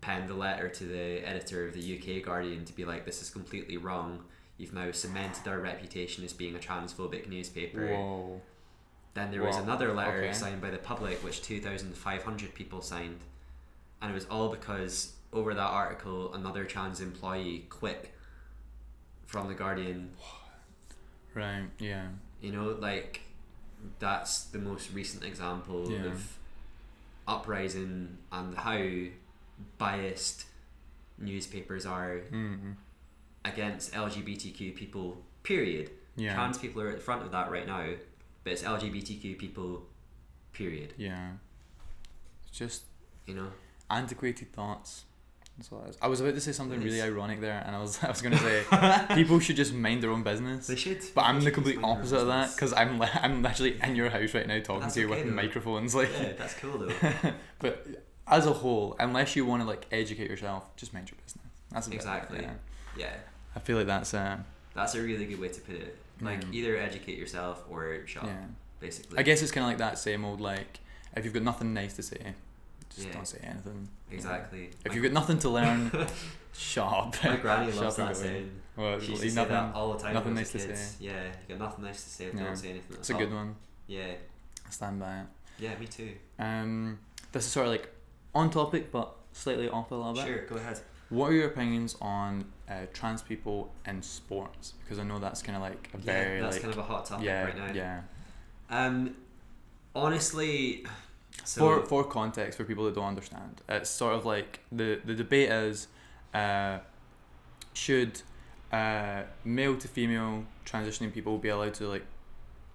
penned a letter to the editor of the U K Guardian to be like, this is completely wrong. You've now cemented our reputation as being a transphobic newspaper. Whoa. Then there Whoa. was another letter okay. signed by the public, which two thousand five hundred people signed. And it was all because over that article, another trans employee quit from the Guardian. Right, yeah. You know, like, that's the most recent example yeah. of uprising and how biased newspapers are mm-hmm. against L G B T Q people, period. Yeah. Trans people are at the front of that right now, but it's L G B T Q people Period. Yeah. It's just, you know, antiquated thoughts. That's what it is. I was about to say something really ironic there, and I was I was going to say people should just mind their own business. They should. But I'm the complete opposite of that, because I'm li- I'm literally in your house right now talking that's to you okay, with though. microphones. Like, yeah, that's cool though. But as a whole, unless you want to like educate yourself, just mind your business. That's exactly. Bit, yeah. yeah. I feel like that's uh, that's a really good way to put it. Like mm. either educate yourself or shop. Yeah. Basically. I guess it's kind of like that same old like if you've got nothing nice to say. Just yeah. don't say anything. Exactly. You know. If my you've got nothing to learn, shop. My granny loves that saying. Well, she used to say nothing, that all the time. Nothing nice to say. Yeah, you got nothing nice to say if yeah. you don't say anything. It's a good one. Yeah. I stand by it. Yeah, me too. Um, this is sort of like on topic, but slightly off a little bit. Sure, go ahead. What are your opinions on uh, trans people in sports? Because I know that's kind of like a yeah, very that's like, kind of a hot topic yeah, right now. Yeah. Um, honestly. So for for context, for people that don't understand, it's sort of like the, the debate is uh, should uh, male to female transitioning people be allowed to like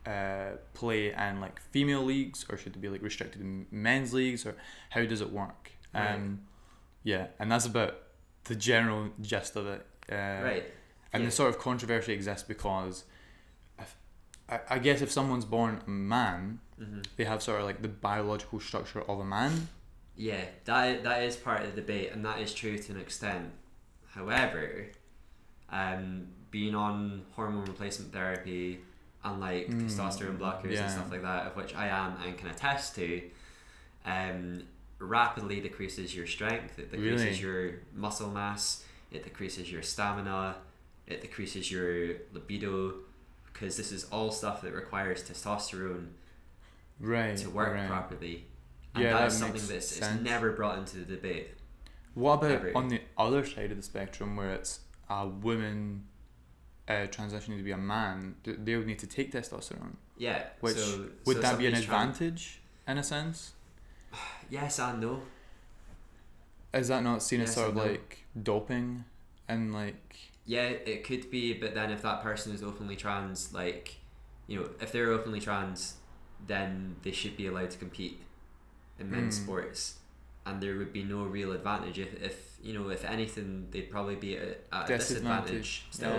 uh, play in like female leagues, or should they be like restricted in men's leagues, or how does it work? Right. Um, yeah, and that's about the general gist of it. Uh, right. And yeah. the sort of controversy exists because if, I, I guess if someone's born a man. Mm-hmm. They have sort of like the biological structure of a man. Yeah, that that is part of the debate, and that is true to an extent. However, um, being on hormone replacement therapy and like mm, testosterone blockers yeah. and stuff like that, of which I am and can attest to, um, rapidly decreases your strength. It decreases really? your muscle mass. It decreases your stamina. It decreases your libido, because this is all stuff that requires testosterone. Right, to work right. properly, and yeah, that, that is something that's it's never brought into the debate. What about ever. on the other side of the spectrum, where it's a woman uh, transitioning to be a man? They would need to take testosterone. Yeah, which so, would so that be an advantage trying... in a sense? Yes and no. Is that not seen yes as sort of no. like doping and like? Yeah, it could be, but then if that person is openly trans, like, you know, if they're openly trans, then they should be allowed to compete in men's mm. sports, and there would be no real advantage. If, if you know, if anything, they'd probably be at a disadvantage still.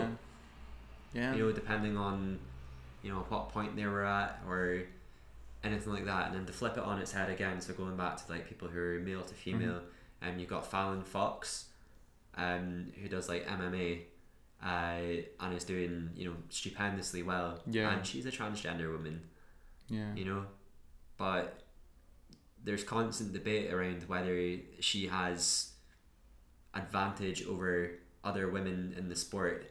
Yeah. yeah. You know, depending on, you know, what point they were at or anything like that. And then to flip it on its head again, so going back to like people who are male to female, and mm-hmm. um, you've got Fallon Fox, um, who does like M M A, uh, and is doing, you know, stupendously well. Yeah. And she's a transgender woman. Yeah. You know, but there's constant debate around whether she has advantage over other women in the sport,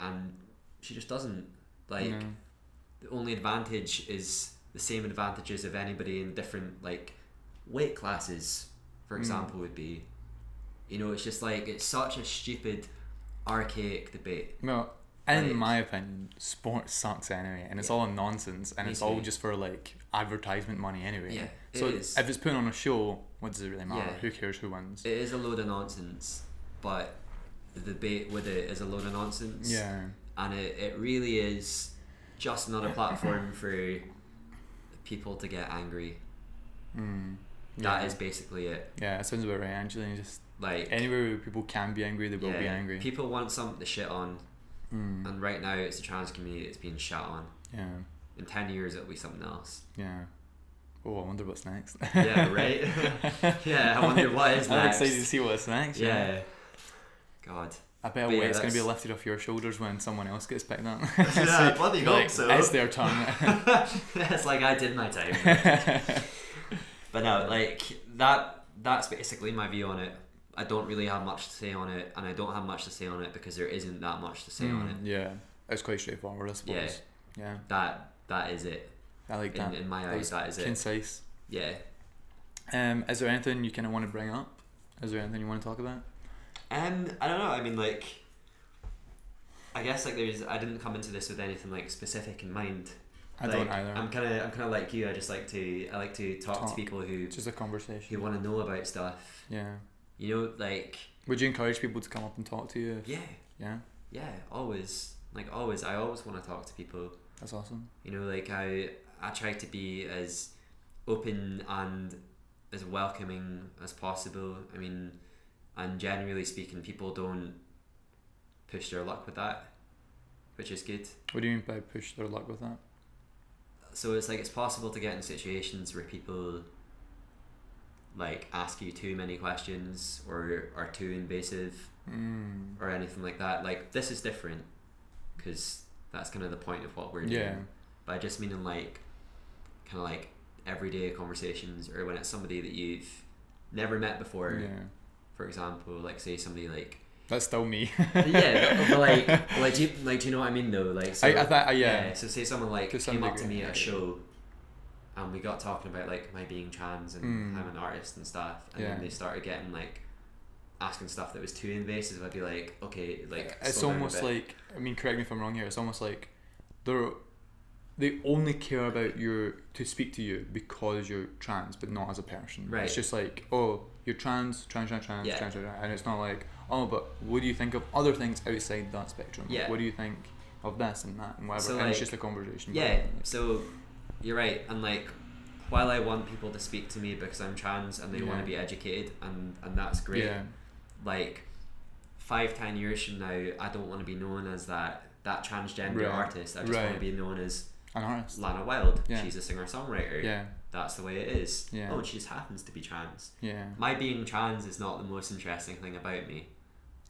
and she just doesn't. Like, no. the only advantage is the same advantages of anybody in different like weight classes, for example, mm. would be. You know, it's just like, it's such a stupid, archaic debate. No. In my opinion, sports sucks anyway, and it's yeah. all nonsense, and Me it's too. all just for like advertisement money anyway. Yeah, it so is. If it's put on a show, what does it really matter? Yeah. Who cares who wins? It is a load of nonsense, but the debate with it is a load of nonsense. Yeah, and it, it really is just another platform for people to get angry. Mm. Yeah. That is basically it. Yeah, it sounds about right, actually. Just like anywhere where people can be angry, they will yeah, be angry. People want something to shit on. Mm. And right now it's the trans community that's being shut on. Yeah. In ten years it'll be something else. Yeah. Oh, I wonder what's next. Yeah, right. Yeah, I wonder what is I'm next. I'm excited to see what's next. Yeah. yeah. God. I bet yeah, it's going to be lifted off your shoulders when someone else gets picked up. Yeah, like, bloody hope like, so. It's their turn. It's like, I did my time. But no, like, that. that's basically my view on it. I don't really have much to say on it, and I don't have much to say on it because there isn't that much to say mm, on it. Yeah, it's quite straightforward, I suppose. Yeah, yeah. That that is it. I like in, that. In my eyes, that, that is concise. it. Concise. Yeah. Um, is there anything you kind of want to bring up? Is there anything you want to talk about? Um, I don't know. I mean, like, I guess like there's. I didn't come into this with anything like specific in mind. I like, don't either. I'm kind of I'm kind of like you. I just like to I like to talk, talk. to people who just a conversation who want to know about stuff. Yeah. You know, like... Would you encourage people to come up and talk to you? Yeah. Yeah? Yeah, always. Like, always. I always want to talk to people. That's awesome. You know, like, I I try to be as open and as welcoming as possible. I mean, and generally speaking, people don't push their luck with that, which is good. What do you mean by push their luck with that? So it's like, it's possible to get in situations where people like ask you too many questions or are too invasive mm. or anything like that. Like, this is different because that's kind of the point of what we're doing. Yeah. But I just mean in like kind of like everyday conversations, or when it's somebody that you've never met before. Yeah. For example, like say somebody like, that's still me. Yeah, but like, like do you, like do you know what I mean though? Like, so, I, I thought, uh, yeah. yeah. So say someone like came degree, up to me at a show, and we got talking about like my being trans and mm. I'm an artist and stuff, and yeah. then they started getting like asking stuff that was too invasive. I'd be like, okay, like it's almost like, I mean, correct me if I'm wrong here. It's almost like they're they only care about your to speak to you because you're trans, but not as a person. Right. It's just like, oh, you're trans, trans, trans, trans, yeah. trans, trans, and it's not like, oh, but what do you think of other things outside that spectrum? Yeah. What do you think of this and that and whatever? So and like, it's just a conversation. Yeah. So you're right. And like, while I want people to speak to me because I'm trans and they yeah. want to be educated, and, and that's great. Yeah. Like five, ten years from now, I don't want to be known as that, that transgender right. artist. I just right. want to be known as an artist. Lana Wilde. Yeah. She's a singer-songwriter. Yeah. That's the way it is. Yeah. Oh, and she just happens to be trans. Yeah. My being trans is not the most interesting thing about me.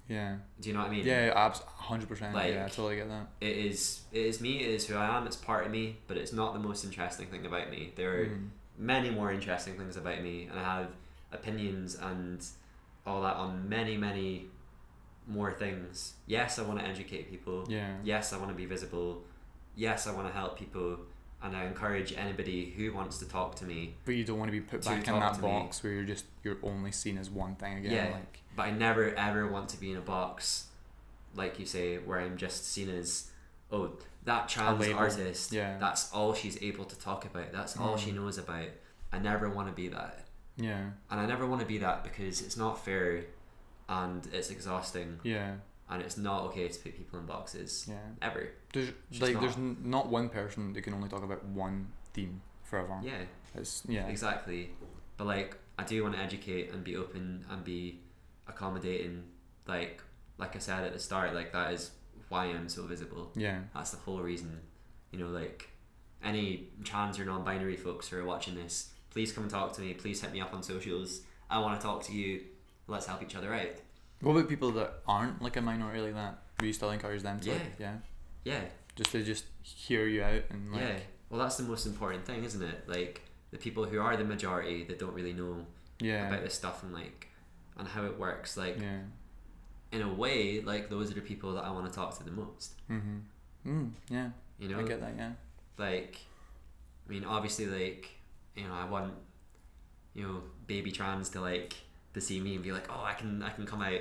Yeah. Do you know what I mean? Yeah, one hundred percent. Like, yeah, I totally get that. It is, it is me, it is who I am, it's part of me, but it's not the most interesting thing about me. There are mm. many more interesting things about me, and I have opinions and all that on many, many more things. Yes, I want to educate people. Yeah. Yes, I want to be visible. Yes, I want to help people. And I encourage anybody who wants to talk to me. But you don't want to be put back in that box where you're just, you're only seen as one thing again. Yeah, like, but I never ever want to be in a box, like you say, where I'm just seen as, oh, that trans artist, yeah. that's all she's able to talk about, that's all mm. she knows about. I never want to be that. Yeah. And I never want to be that because it's not fair and it's exhausting. Yeah. And it's not okay to put people in boxes. Yeah. Ever. There's Just like not. there's n not one person that can only talk about one theme forever. Yeah. It's yeah. Exactly. But like, I do want to educate and be open and be accommodating. Like like I said at the start, like that is why I'm so visible. Yeah. That's the whole reason. You know, like any trans or non-binary folks who are watching this, please come and talk to me. Please hit me up on socials. I want to talk to you. Let's help each other out. What about people that aren't like a minority like that? Do you still encourage them to? Yeah. Like, yeah. Yeah. Just to just hear you out and like. Yeah. Well, that's the most important thing, isn't it? Like the people who are the majority that don't really know yeah. about this stuff and like and how it works. Like yeah. in a way, like those are the people that I want to talk to the most. Mm-hmm. Mm, yeah. You know. I get that. Yeah. Like, I mean, obviously, like you know, I want you know baby trans to like. to see me and be like, oh, I can I can come out.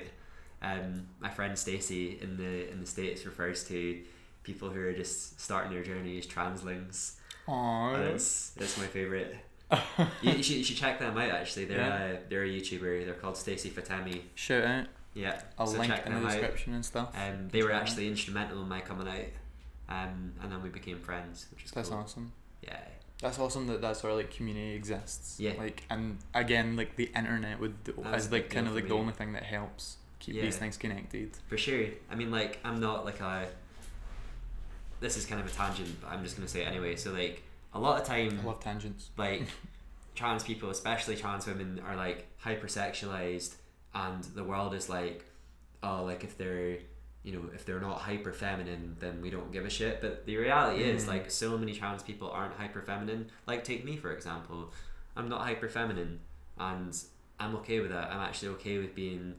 Um, my friend Stacey in the in the States refers to people who are just starting their journey as translings. Aww. And it's, it's my favourite. you, you, should, you should check them out actually. They're yeah. a, they're a YouTuber. They're called Stacey Fatemi. Shout out. Yeah. I'll so link check in them the description out. and stuff. Um, they were actually instrumental in my coming out. Um, and then we became friends, which is That's cool. awesome. Yeah. That's awesome that that sort of like community exists. Yeah. Like, and again, like the internet would is like kind of like the only thing that helps keep yeah. these things connected. For sure. I mean, like I'm not like a. This is kind of a tangent, but I'm just gonna say it anyway. So like a lot of time. I love tangents. Like, trans people, especially trans women, are like hypersexualized, and the world is like, oh, like if they're. You know, if they're not hyper feminine, then we don't give a shit. But the reality mm. is, like, so many trans people aren't hyper feminine. Like, take me for example. I'm not hyper feminine, and I'm okay with that. I'm actually okay with being,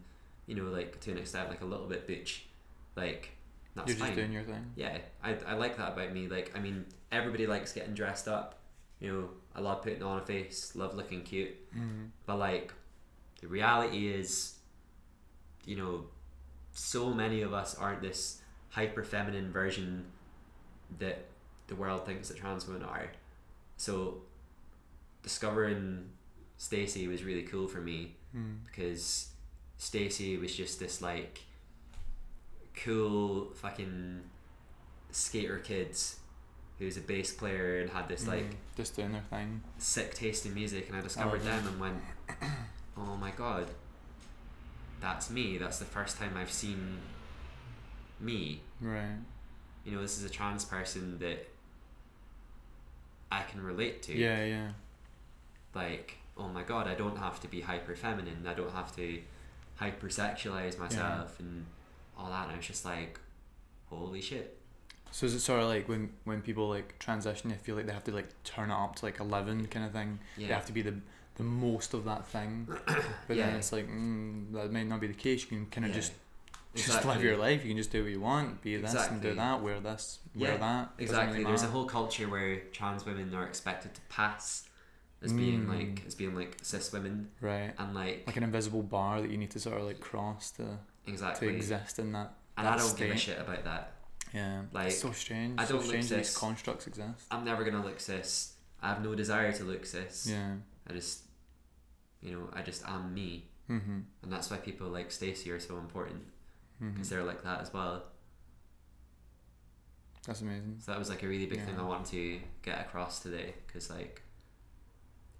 you know, like to an extent, like a little bit bitch. Like, that's You're fine. You're just doing your thing. Yeah, I I like that about me. Like, I mean, everybody likes getting dressed up. You know, I love putting on a face. Love looking cute. Mm. But like, the reality is, you know. So many of us aren't this hyper feminine version that the world thinks that trans women are. So discovering Stacey was really cool for me mm. because Stacey was just this like cool fucking skater kid who was a bass player and had this mm, like just doing their thing, sick taste in music, and I discovered oh, yeah. them and went, oh my god, that's me. That's the first time I've seen me. Right. You know, this is a trans person that I can relate to. Yeah, yeah. Like, oh my god, I don't have to be hyper feminine. I don't have to hyper sexualize myself yeah. and all that. And I was just like, holy shit. So is it sort of like when, when people like transition, they feel like they have to like turn it up to like eleven kind of thing? Yeah. They have to be the the most of that thing. But yeah. then it's like, mm, that might not be the case. You can kind of yeah. just exactly. just live your life. You can just do what you want. Be exactly. this and do that. Wear this. Yeah. Wear that. Exactly. Really There's a whole culture where trans women are expected to pass as being mm. like as being like cis women. Right. And like like an invisible bar that you need to sort of like cross to exactly to exist in that. And that I don't state. give a shit about that. Yeah, like, it's so strange. I don't so strange look cis. These constructs exist. I'm never gonna look cis. I have no desire to look cis. Yeah, I just, you know, I just am me. Mm-hmm. And that's why people like Stacey are so important, because mm-hmm. they're like that as well. That's amazing. So that was like a really big yeah. thing I wanted to get across today, because like,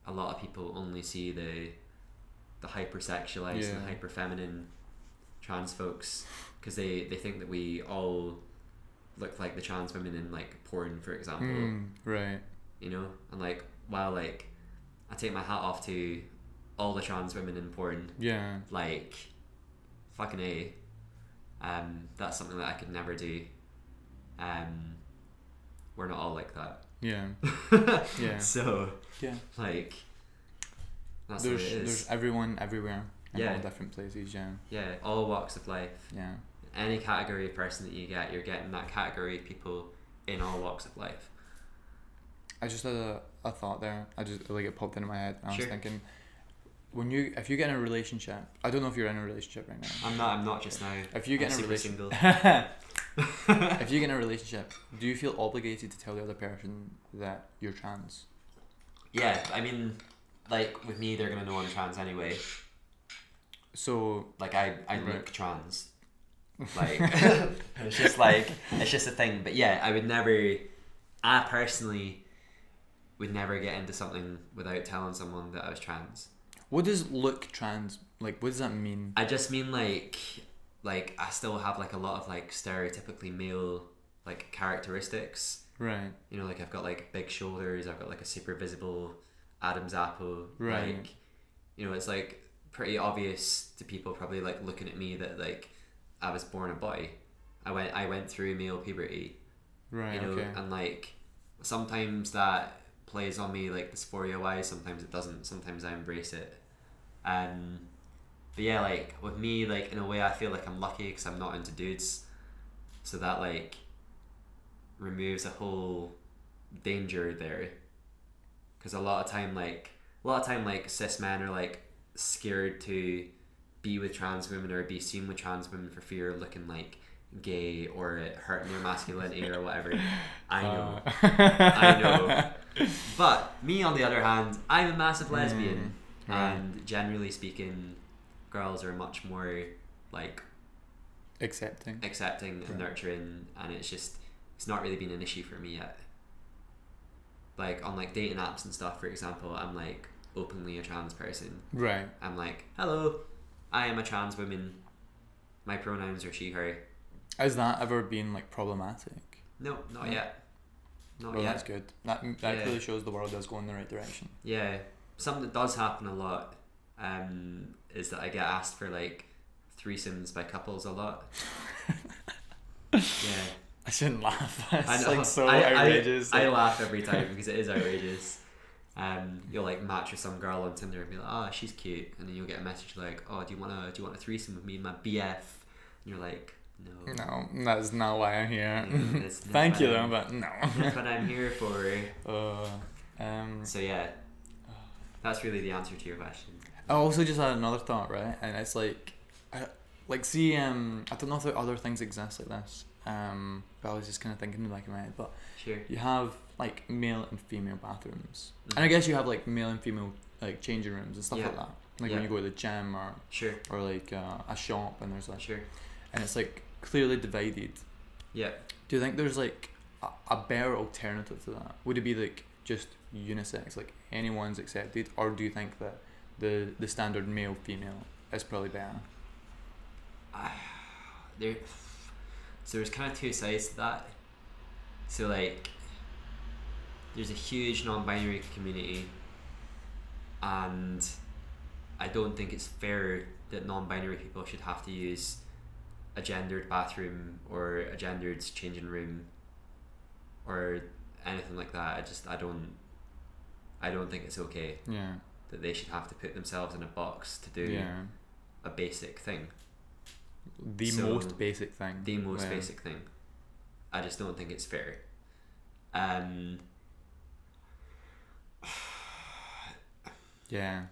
a lot of people only see the, the hypersexualized yeah. and hyper feminine, trans folks, because they they think that we all look like the trans women in like porn, for example. Mm, right. You know, and like while like I take my hat off to all the trans women in porn. Yeah. Like, fucking A. Um, that's something that I could never do. Um, we're not all like that. Yeah. yeah. So. Yeah. Like. That's there's what it is. There's everyone everywhere in yeah. all different places. Yeah. Yeah. All walks of life. Yeah. Any category of person that you get, you're getting that category of people in all walks of life. I just had a, a thought there. I just like it popped into my head. And I sure. was thinking, when you if you get in a relationship, I don't know if you're in a relationship right now. I'm not. I'm not just now. If you get I'm in a relationship, if you get in a relationship, do you feel obligated to tell the other person that you're trans? Yeah, I mean, like with me, they're gonna know I'm trans anyway. So like I I right. look trans. Like it's just like it's just a thing. But yeah, I would never I personally would never get into something without telling someone that I was trans. What does look trans, like what does that mean? I just mean like like I still have like a lot of like stereotypically male like characteristics. Right. You know, like I've got like big shoulders, I've got like a super visible Adam's apple. Right. Like, you know, it's like pretty obvious to people probably like looking at me that like I was born a boy. I went I went through male puberty. Right. You know, okay. and like sometimes that plays on me like dysphoria wise, sometimes it doesn't, sometimes I embrace it. Um but yeah, like with me, like in a way I feel like I'm lucky because I'm not into dudes. So that like removes a whole danger there. Cause a lot of time like a lot of time like cis men are like scared to be with trans women or be seen with trans women for fear of looking like gay or hurting their masculinity or whatever. I know. Uh. I know. But me, on the other hand, I'm a massive lesbian. Mm, right. And generally speaking, girls are much more like accepting, accepting and right. nurturing. And it's just, it's not really been an issue for me yet. Like on like dating apps and stuff, for example, I'm like openly a trans person. Right. I'm like, hello. I am a trans woman. My pronouns are she, her. Has that ever been like problematic? No, not no. yet. Not well, yet. That's good. That that yeah. really shows the world does go in the right direction. Yeah, something that does happen a lot um, is that I get asked for like threesomes by couples a lot. yeah. I shouldn't laugh. It's like so I, outrageous. I, I, like... I laugh every time because it is outrageous. Um, you'll like match with some girl on Tinder and be like, oh, she's cute, and then you'll get a message like, oh, do you want to do you want a threesome with me and my B F? And you're like, no, no, that's not why I'm here. No, that's not Thank you though, I'm, but no, that's what I'm here for. Uh, um, so yeah, that's really the answer to your question. I also just had another thought, right? And it's like, I, like see, um, I don't know if other things exist like this. Um, but I was just kind of thinking in the back of my head, but sure. you have like male and female bathrooms, mm-hmm. and I guess you have like male and female like changing rooms and stuff yeah. like that. Like yeah. when you go to the gym or sure. or like uh, a shop, and there's like, sure. and it's like clearly divided. Yeah. Do you think there's like a, a better alternative to that? Would it be like just unisex, like anyone's accepted, or do you think that the the standard male female is probably better? Uh, there, so there's kind of two sides to that. So like, there's a huge non-binary community, and I don't think it's fair that non-binary people should have to use a gendered bathroom or a gendered changing room or anything like that. I just I don't I don't think it's okay. Yeah. That they should have to put themselves in a box to do yeah. a basic thing. The so, most basic thing. The most yeah. basic thing. I just don't think it's fair. Um Yeah.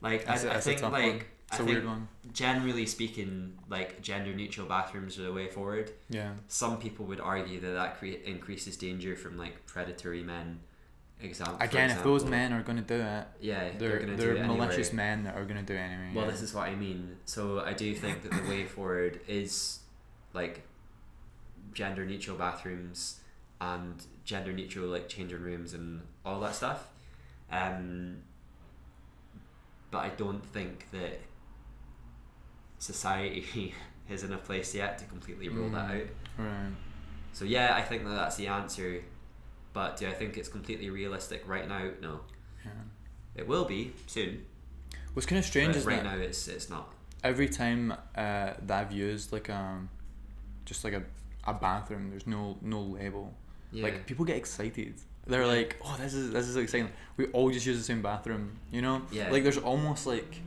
Like that's I, a, I think like one. It's I a think weird one. Generally speaking, like gender neutral bathrooms are the way forward. Yeah. Some people would argue that that create increases danger from like predatory men. Example. Again, example. If those men are going to do it, yeah, they're, they're, gonna they're do it malicious anyway. Men that are going to do it anyway. Well, yeah. This is what I mean. So I do think that the way forward is like gender neutral bathrooms and gender neutral like changing rooms and all that stuff. Um. But I don't think that society is in a place yet to completely roll mm. that out. Right. So yeah, I think that that's the answer. But do I think it's completely realistic right now? No. Yeah. It will be soon. What's kind of strange is right now it's it's not. Every time uh, that I've used like um, just like a a bathroom, there's no no label. Yeah. Like people get excited. They're like, oh, this is this is exciting. We all just use the same bathroom, you know. Yeah. Like there's almost like,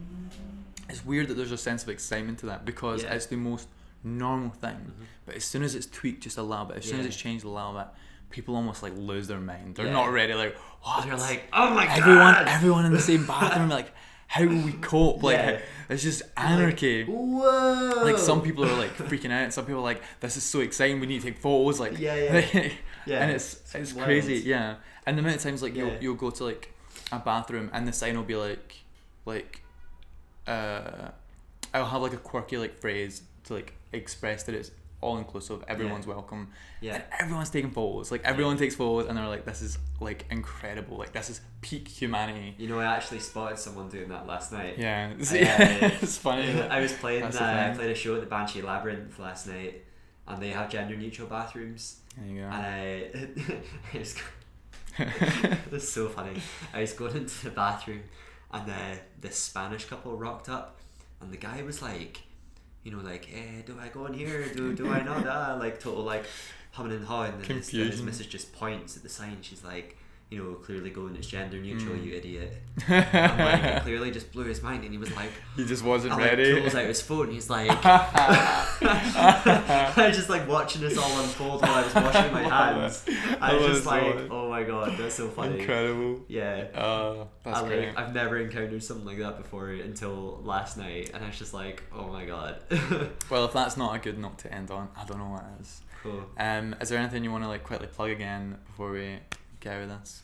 it's weird that there's a sense of excitement to that because yeah. it's the most normal thing. Mm-hmm. But as soon as it's tweaked just a little bit, as soon yeah. as it's changed a little bit, people almost like lose their mind. They're yeah. not ready. Like, what? They're like, oh my god. Everyone, everyone in the same bathroom. Like, how will we cope? Like, yeah. it's just anarchy. Like, whoa. Like some people are like freaking out. Some people are like, this is so exciting. We need to take photos. Like, yeah, yeah. Yeah, and it's it's, it's crazy, yeah. And the amount of times like yeah. you'll you'll go to like a bathroom and the sign will be like like uh I'll have like a quirky like phrase to like express that it's all inclusive, everyone's yeah. welcome. Yeah. And everyone's taking photos. Like everyone yeah. takes photos and they're like, this is like incredible, like this is peak humanity. You know, I actually spotted someone doing that last night. Yeah. I, yeah. It's funny. I was playing that uh, I played a show at the Banshee Labyrinth last night and they have gender neutral bathrooms. There you go. And I, I just, that's so funny. I was going into the bathroom, and uh, this Spanish couple rocked up, and the guy was like, you know, like, eh, do I go in here? Do do I not? Ah, like total like humming and hawing. And his, his missus just points at the sign. She's like, you know, clearly going, it's gender neutral, mm. you idiot. And like, it clearly just blew his mind, and he was like, he just wasn't I, like, ready. He pulls out his phone, and he's like, I was just like watching this all unfold while I was washing my hands. I was just like, oh my god, that's so funny. Incredible. Yeah. Uh, that's I, great. Like, I've never encountered something like that before until last night, and I was just like, oh my god. Well, if that's not a good note to end on, I don't know what it is. Cool. Um, is there anything you want to like quickly plug again before we get out of this?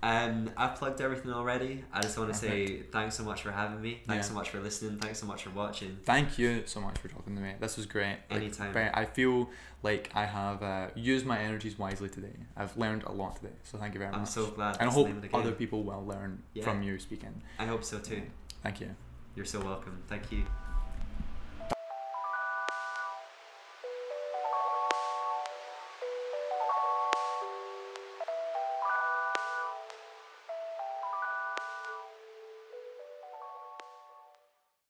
Um, I've plugged everything already. I just want to say thanks so much for having me. Thanks yeah. so much for listening. Thanks so much for watching. Thank you so much for talking to me. This was great. Like, anytime. I feel like I have uh, used my energies wisely today. I've learned a lot today. So thank you very I'm much. I'm so glad. And I hope other people will learn yeah. from you speaking. I hope so too. Thank you. You're so welcome. Thank you.